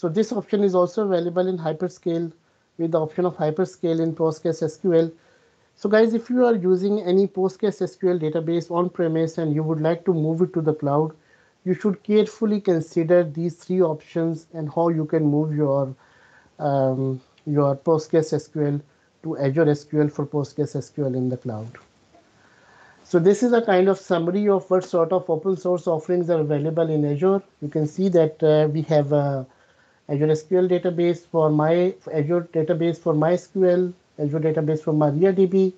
So this option is also available in hyperscale with the option of hyperscale in PostgreSQL. So guys, if you are using any PostgreSQL database on premise and you would like to move it to the cloud, you should carefully consider these three options and how you can move your PostgreSQL to Azure SQL for PostgreSQL in the cloud. So this is a kind of summary of what sort of open source offerings are available in Azure. You can see that we have Azure SQL database for Azure Database for MySQL, Azure Database for MariaDB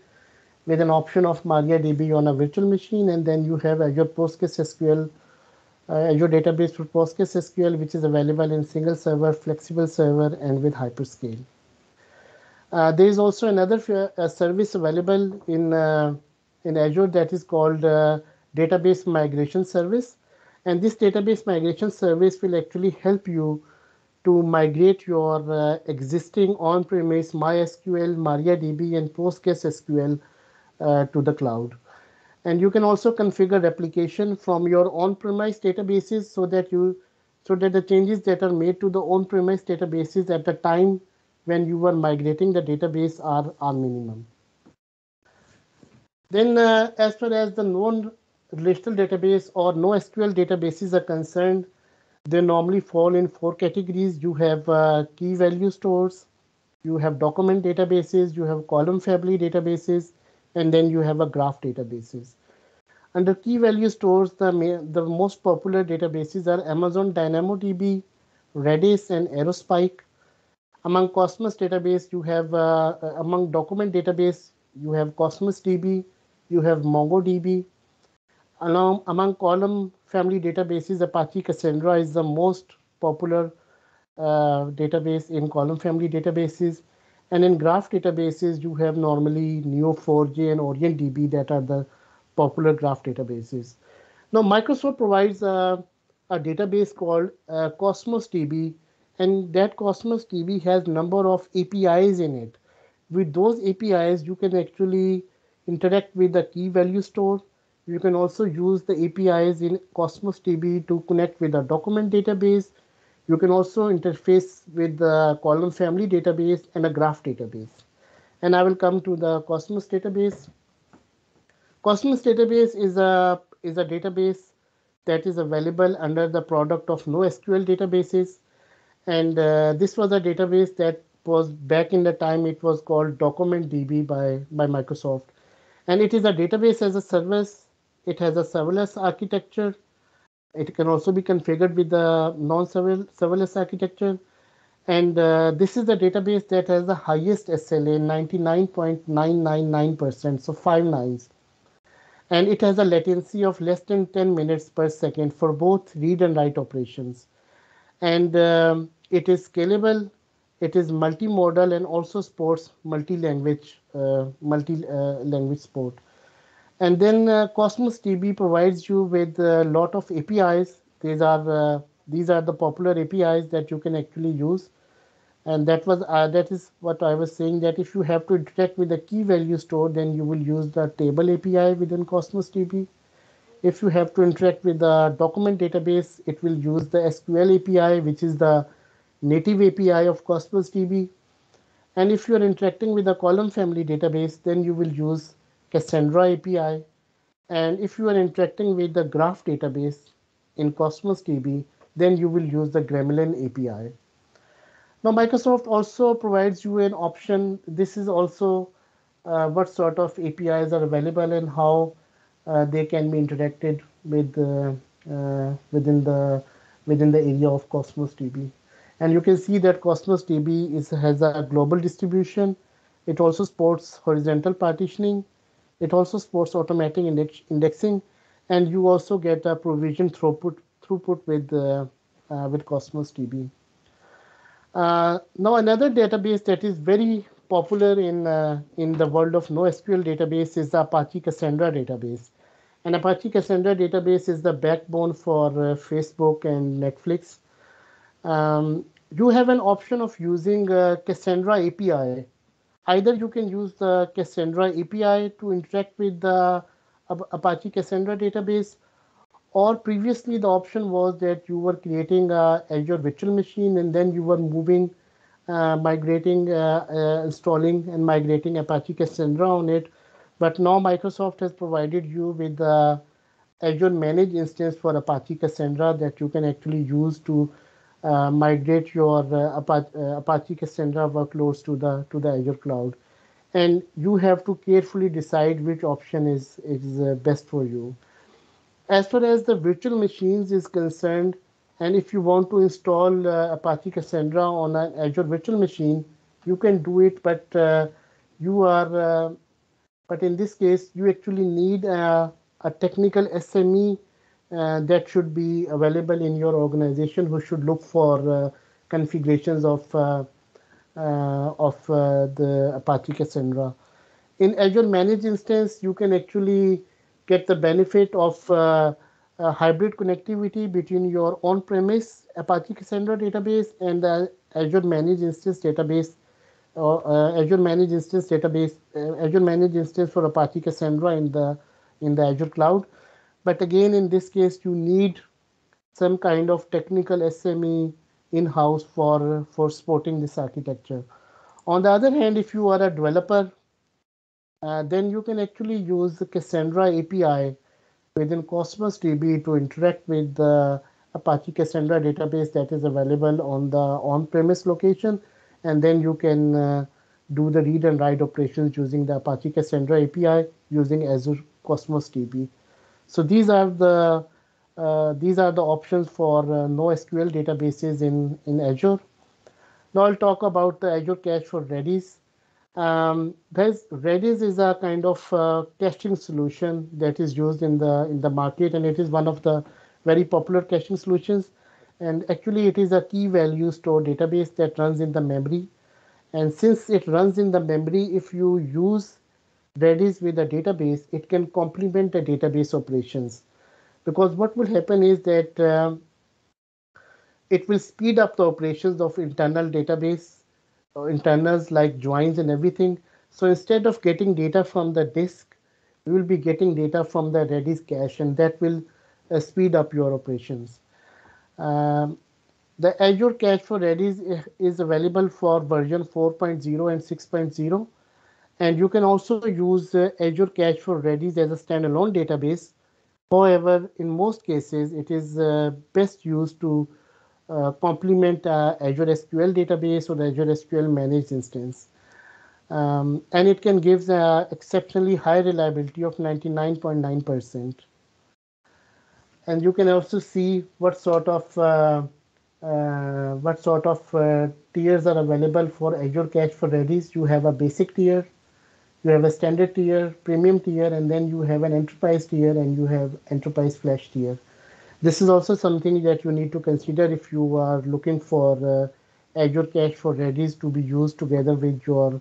with an option of MariaDB on a virtual machine, and then you have Azure PostgreSQL, Azure Database for PostgreSQL, which is available in single server, flexible server, and with hyperscale. There is also another service available in Azure that is called Database Migration Service. And this Database Migration Service will actually help you to migrate your existing on-premise MySQL, MariaDB, and PostgreSQL to the cloud. And you can also configure replication from your on-premise databases so that the changes that are made to the on-premise databases at the time when you are migrating the database are minimum. Then as far as the non-relational database or NoSQL databases are concerned, they normally fall in four categories. You have key value stores, you have document databases, you have column family databases, and then you have a graph databases. Under key value stores, the most popular databases are Amazon DynamoDB, Redis, and Aerospike. Among Cosmos database, you have among document database, you have Cosmos DB, you have MongoDB. Among column family databases, Apache Cassandra is the most popular database in column family databases. And in graph databases, you have normally Neo4j and OrientDB that are the popular graph databases. Now, Microsoft provides a database called Cosmos DB, and that Cosmos DB has number of APIs in it. With those APIs, you can actually interact with the key value store. You can also use the APIs in Cosmos DB to connect with a document database. You can also interface with the column family database and a graph database. And I will come to the Cosmos database. Cosmos database is a database that is available under the product of NoSQL databases. And this was a database that was back in the time it was called DocumentDB by Microsoft. And it is a database as a service. It has a serverless architecture. It can also be configured with the non-serverless architecture. And this is the database that has the highest SLA, 99.999%, so 5 nines. And it has a latency of less than 10 minutes per second for both read and write operations. And it is scalable. It is multimodal and also supports multi-language support. And then Cosmos DB provides you with a lot of APIs. These are the popular APIs that you can actually use. And that is what I was saying, that if you have to interact with the key value store, then you will use the table API within Cosmos DB. If you have to interact with the document database, it will use the SQL API, which is the native API of Cosmos DB. And if you are interacting with the column family database, then you will use Cassandra API. And if you are interacting with the graph database in Cosmos DB, then you will use the Gremlin API. Now, Microsoft also provides you an option. This is also what sort of APIs are available and how they can be interacted with within the area of Cosmos DB. And you can see that Cosmos DB has a global distribution It also supports horizontal partitioning. It also supports automatic indexing, and you also get a provision throughput with Cosmos DB. Now another database that is very popular in the world of NoSQL database is the Apache Cassandra database. And Apache Cassandra database is the backbone for Facebook and Netflix. You have an option of using Cassandra API. Either you can use the Cassandra API to interact with the Apache Cassandra database, or previously the option was that you were creating a Azure virtual machine and then you were moving, installing and migrating Apache Cassandra on it. But now Microsoft has provided you with the Azure Managed Instance for Apache Cassandra that you can actually use to migrate your Apache Cassandra workloads to the Azure cloud. And you have to carefully decide which option is best for you. As far as the virtual machines is concerned, and if you want to install Apache Cassandra on an Azure virtual machine, you can do it, but in this case, you actually need a technical SME that should be available in your organization, who should look for configurations of the Apache Cassandra. In Azure Managed Instance, you can actually get the benefit of hybrid connectivity between your on-premise Apache Cassandra database and the Azure Managed Instance database, or Azure Managed Instance for Apache Cassandra in the Azure cloud. But again, in this case, you need some kind of technical SME in-house for supporting this architecture. On the other hand, if you are a developer, then you can actually use the Cassandra API within Cosmos DB to interact with the Apache Cassandra database that is available on the on-premise location, and then you can do the read and write operations using the Apache Cassandra API using Azure Cosmos DB. So these are the options for NoSQL databases in Azure. Now I'll talk about the Azure Cache for Redis. Redis is a kind of caching solution that is used in the market, and it is one of the very popular caching solutions. And actually, it is a key value store database that runs in the memory. And since it runs in the memory, if you use Redis with a database, it can complement the database operations, because what will happen is that it will speed up the operations of internal database, or internals like joins and everything. So instead of getting data from the disk, you will be getting data from the Redis cache, and that will speed up your operations. The Azure Cache for Redis is available for version 4.0 and 6.0. And you can also use Azure Cache for Redis as a standalone database. However, in most cases, it is best used to complement Azure SQL database or Azure SQL Managed Instance. And it can give exceptionally high reliability of 99.9%. And you can also see what sort of tiers are available for Azure Cache for Redis. You have a basic tier, you have a standard tier, premium tier, and then you have an enterprise tier, and you have enterprise flash tier. This is also something that you need to consider if you are looking for Azure Cache for Redis to be used together with your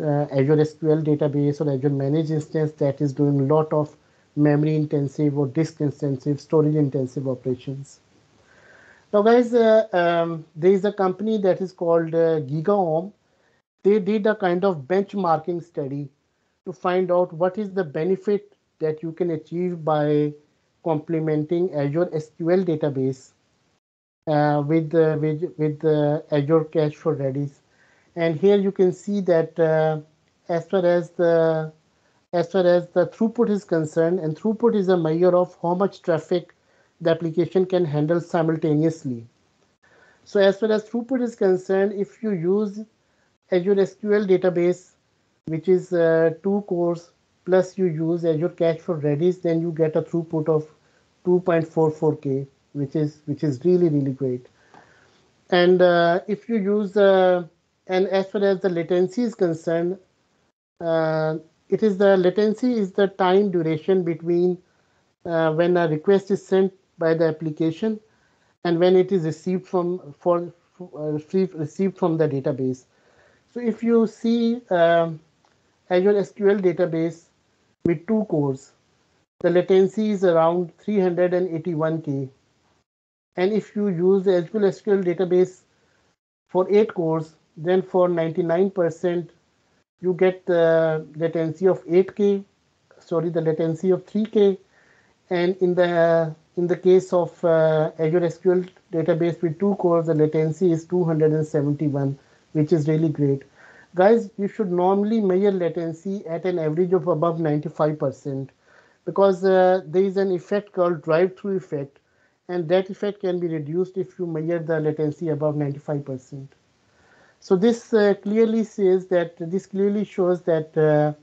Azure SQL database or Azure Managed Instance that is doing a lot of memory intensive or disk intensive, storage intensive operations. Now guys, there is a company that is called GigaOm. They did a kind of benchmarking study to find out what is the benefit that you can achieve by complementing Azure SQL database with Azure Cache for Redis. And here you can see that as far as the throughput is concerned, and throughput is a measure of how much traffic the application can handle simultaneously. So as far as throughput is concerned, if you use Azure SQL database, which is 2 cores, plus you use Azure Cache for Redis, then you get a throughput of 2.44K, which is really, really great. And if you use And as far as the latency is concerned, latency is the time duration between when a request is sent by the application and when it is received from the database. So if you see Azure SQL database with 2 cores, the latency is around 381K. And if you use the Azure SQL database for 8 cores, then for 99%, you get the latency of 3K. And in the case of Azure SQL database with 2 cores, the latency is 271, which is really great. Guys, you should normally measure latency at an average of above 95%, because there is an effect called drive-through effect, and that effect can be reduced if you measure the latency above 95%. So this clearly shows that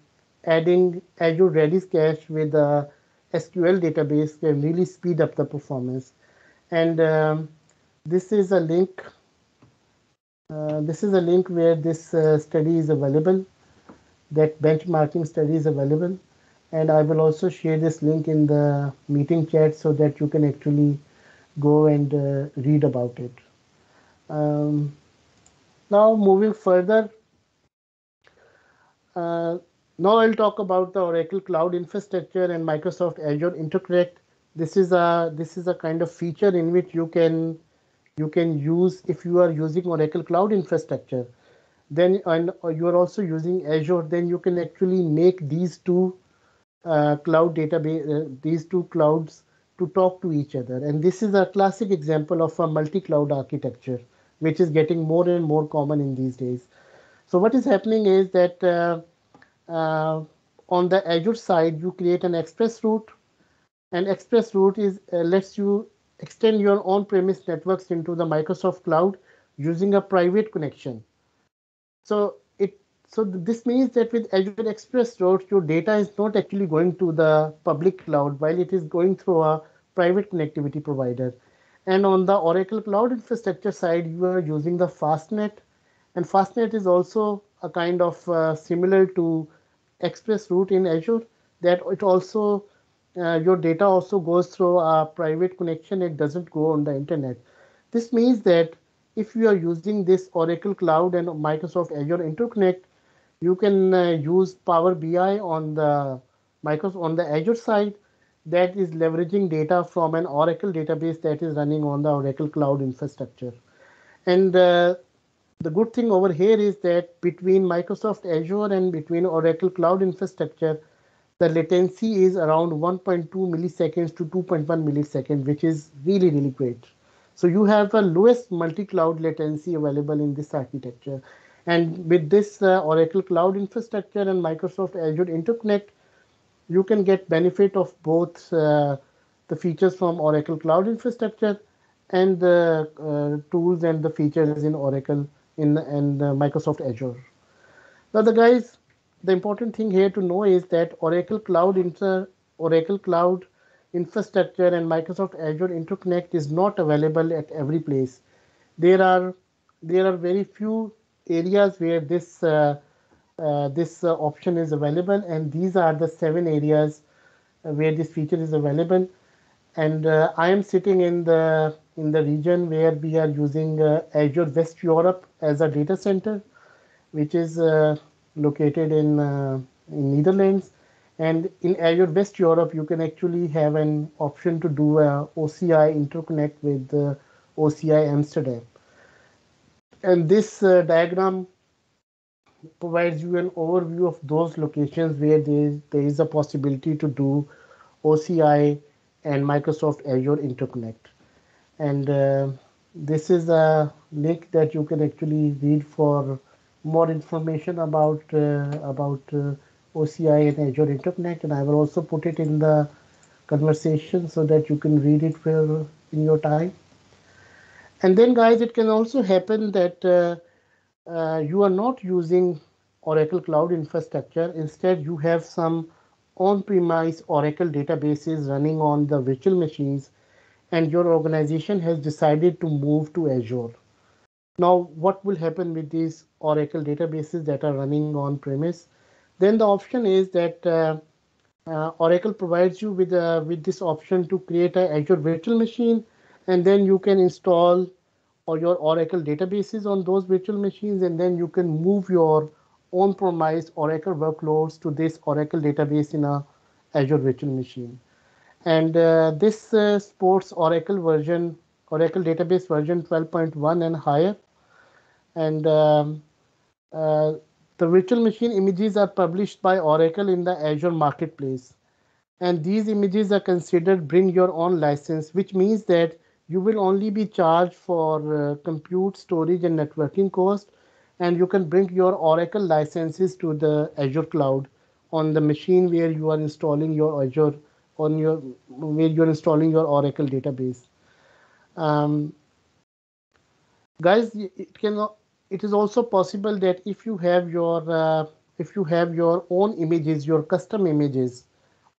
adding Azure Redis cache with the SQL database can really speed up the performance. And this is a link. This is a link where this study is available. That benchmarking study is available. And I will also share this link in the meeting chat so that you can actually go and read about it. Now moving further, now I'll talk about the Oracle Cloud Infrastructure and Microsoft Azure Interconnect. This is a kind of feature in which you can use if you are using Oracle Cloud Infrastructure, then and you are also using Azure, then you can actually make these two clouds to talk to each other. And this is a classic example of a multi-cloud architecture, which is getting more and more common in these days. So what is happening is that on the Azure side, you create an express route. And express route is lets you extend your on-premise networks into the Microsoft Cloud using a private connection. So this means that with Azure Express Route, your data is not actually going to the public cloud, while it is going through a private connectivity provider. And on the Oracle Cloud Infrastructure side, you are using the FastNet, and FastNet is also a kind of similar to Express Route in Azure, that it also your data also goes through a private connection. It doesn't go on the internet. This means that if you are using this Oracle Cloud and Microsoft Azure Interconnect, you can use Power BI on the Azure side, that is leveraging data from an Oracle database that is running on the Oracle Cloud Infrastructure. And the good thing over here is that between Microsoft Azure and between Oracle Cloud Infrastructure, the latency is around 1.2 milliseconds to 2.1 milliseconds, which is really, really great. So you have the lowest multi-cloud latency available in this architecture. And with this Oracle Cloud Infrastructure and Microsoft Azure Interconnect, you can get benefit of both the features from Oracle Cloud Infrastructure and the tools and the features in Oracle and Microsoft Azure. Now, the important thing here to know is that Oracle Cloud Infrastructure and Microsoft Azure Interconnect is not available at every place. There are very few areas where this this option is available, and these are the 7 areas where this feature is available. And I am sitting in the region where we are using Azure West Europe as a data center, which is located in Netherlands. And in Azure West Europe, you can actually have an option to do a OCI interconnect with OCI Amsterdam. And this diagram provides you an overview of those locations where there is a possibility to do OCI and Microsoft Azure Interconnect. And this is a link that you can actually read for more information about OCI and Azure Interconnect. And I will also put it in the conversation so that you can read it for in your time. And then, guys, it can also happen that you are not using Oracle Cloud Infrastructure. Instead, you have some on-premise Oracle databases running on the virtual machines, and your organization has decided to move to Azure. Now, what will happen with these Oracle databases that are running on premise? Then the option is that Oracle provides you with this option to create an Azure virtual machine, and then you can install all your Oracle databases on those virtual machines, and then you can move your on-premise Oracle workloads to this Oracle database in a Azure virtual machine. And this supports Oracle database version 12.1 and higher. And the virtual machine images are published by Oracle in the Azure Marketplace. And these images are considered bring your own license, which means that you will only be charged for compute, storage, and networking cost. And you can bring your Oracle licenses to the Azure cloud on the machine where you are installing your Oracle database. Guys, it is also possible that if you have your own images, your custom images,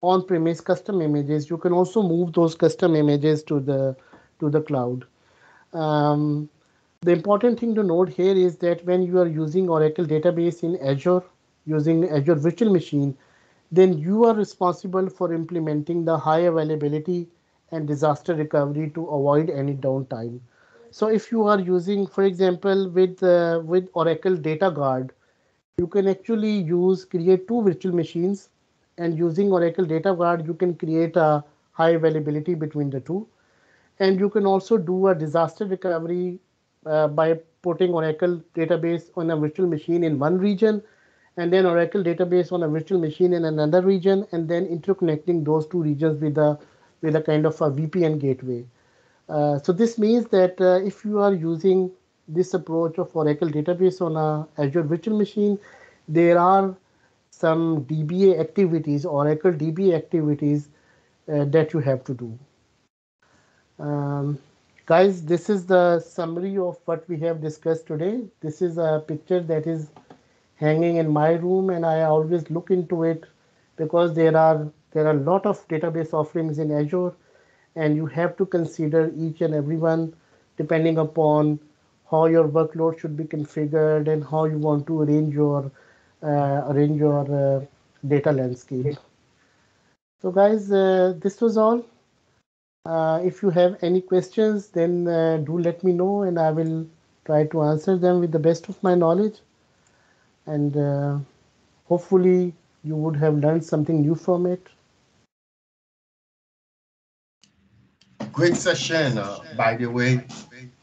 on-premise custom images, you can also move those custom images to the cloud. The important thing to note here is that when you are using Oracle database in Azure, using Azure virtual machine, then you are responsible for implementing the high availability and disaster recovery to avoid any downtime. So if you are using, for example, with Oracle Data Guard, you can actually create two virtual machines, and using Oracle Data Guard, you can create a high availability between the two. And you can also do a disaster recovery by putting Oracle database on a virtual machine in one region, and then Oracle database on a virtual machine in another region, and then interconnecting those two regions with a kind of a VPN gateway. So this means that if you are using this approach of Oracle database on a Azure virtual machine, there are some DBA activities, Oracle DBA activities that you have to do. Guys, this is the summary of what we have discussed today. This is a picture that is hanging in my room, and I always look into it because there are a lot of database offerings in Azure, and you have to consider each and every one depending upon how your workload should be configured and how you want to arrange your data landscape. So, guys, this was all. If you have any questions, then do let me know, and I will try to answer them with the best of my knowledge. And hopefully you would have learned something new from it. Great session, by the way.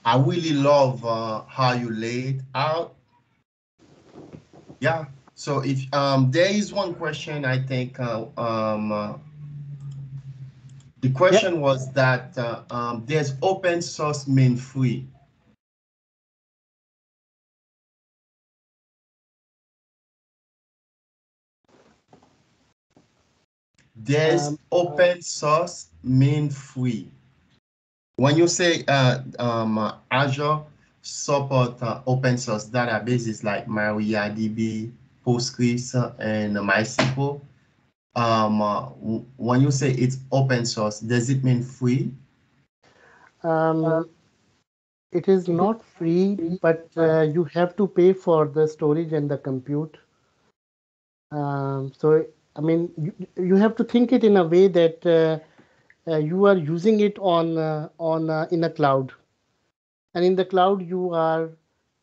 I really love how you laid out. Yeah, so if there is one question, I think the question was that there's open source mean free. Does open source mean free? When you say Azure support open source databases like MariaDB, Postgres, and MySQL, when you say it's open source, does it mean free? It is not free, but you have to pay for the storage and the compute. So, I mean, you have to think it in a way that you are using it in a cloud, and in the cloud you are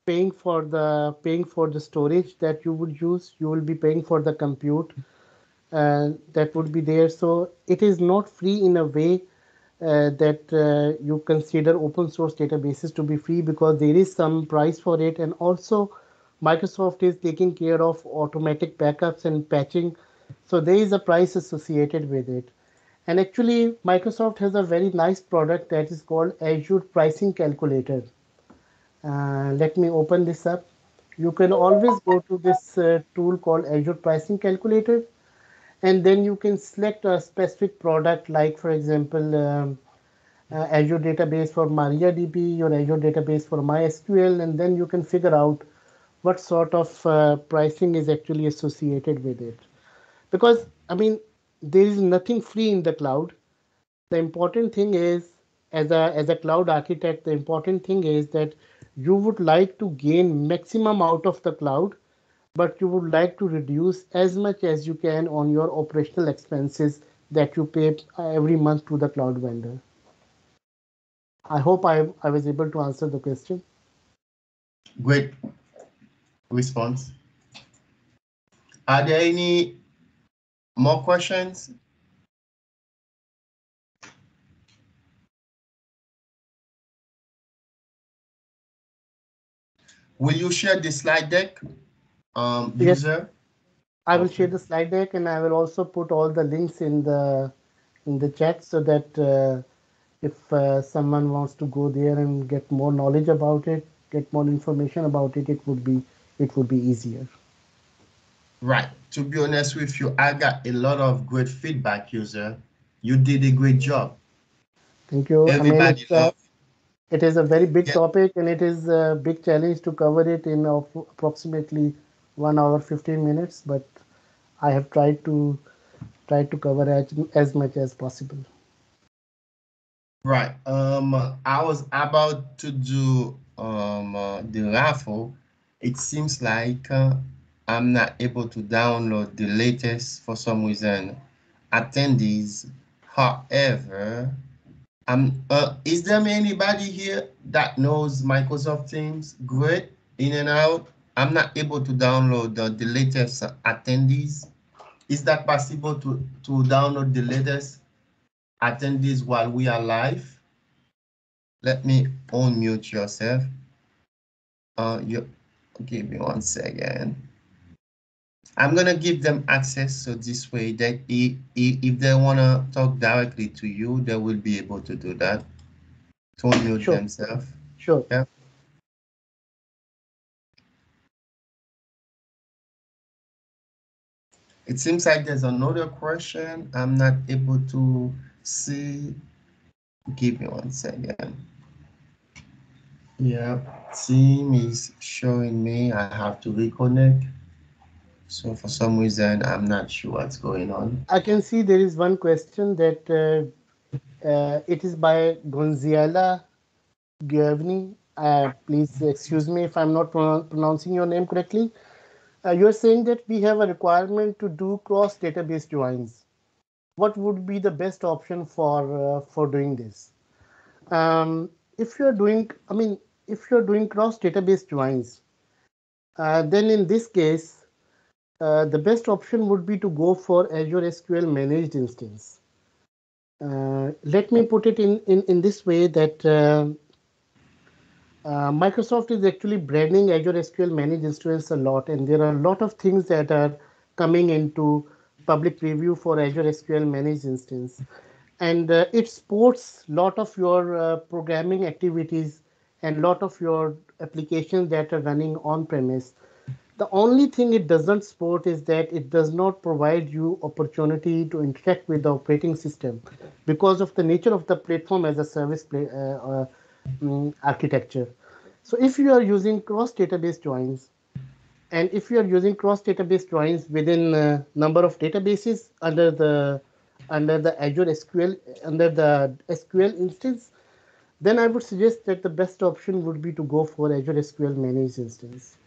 paying for the storage that you would use. You will be paying for the compute that would be there. So it is not free in a way that you consider open source databases to be free, because there is some price for it, and also Microsoft is taking care of automatic backups and patching. So there is a price associated with it. And actually, Microsoft has a very nice product that is called Azure Pricing Calculator. Let me open this up. You can always go to this tool called Azure Pricing Calculator, and then you can select a specific product, like, for example, Azure Database for MariaDB or Azure Database for MySQL, and then you can figure out what sort of pricing is actually associated with it. Because, I mean, there is nothing free in the cloud. The important thing is, as a cloud architect, the important thing is that you would like to gain maximum out of the cloud, but you would like to reduce as much as you can on your operational expenses that you pay every month to the cloud vendor. I hope I was able to answer the question. Great response. Are there any more questions? Will you share the slide deck, user? Yes, I will share the slide deck, and I will also put all the links in the chat so that if someone wants to go there and get more knowledge about it, get more information about it, it would be easier. Right. To be honest with you, I got a lot of great feedback, user. You did a great job. Thank you. Everybody it is a very big topic, and it is a big challenge to cover it in approximately 1 hour, 15 minutes. But I have tried to cover as much as possible. Right. I was about to do the raffle. It seems like I'm not able to download the latest for some reason. Attendees, however. Is there anybody here that knows Microsoft Teams? Great, in and out. I'm not able to download the latest attendees. Is that possible to download the latest attendees while we are live? Let me unmute yourself. Give me 1 second. I'm gonna give them access so this way that if they wanna talk directly to you, they will be able to do that. To unmute themselves. Sure. Yeah. It seems like there's another question. I'm not able to see. Give me 1 second. Yeah, Team is showing me I have to reconnect. So for some reason, I'm not sure what's going on. I can see there is one question that it is by Gonziala Giovni. Please excuse me if I'm not pronouncing your name correctly. You're saying that we have a requirement to do cross database joins. What would be the best option for doing this? If you're doing cross database joins, then in this case, the best option would be to go for Azure SQL Managed Instance. Let me put it in this way that Microsoft is actually branding Azure SQL Managed Instance a lot, and there are a lot of things that are coming into public preview for Azure SQL Managed Instance. And it supports a lot of your programming activities and a lot of your applications that are running on-premise. The only thing it doesn't support is that it does not provide you opportunity to interact with the operating system because of the nature of the platform as a service architecture. So if you are using cross database joins, and if you are using cross database joins within a number of databases under the Azure SQL, under the SQL instance, then I would suggest that the best option would be to go for Azure SQL Managed Instance.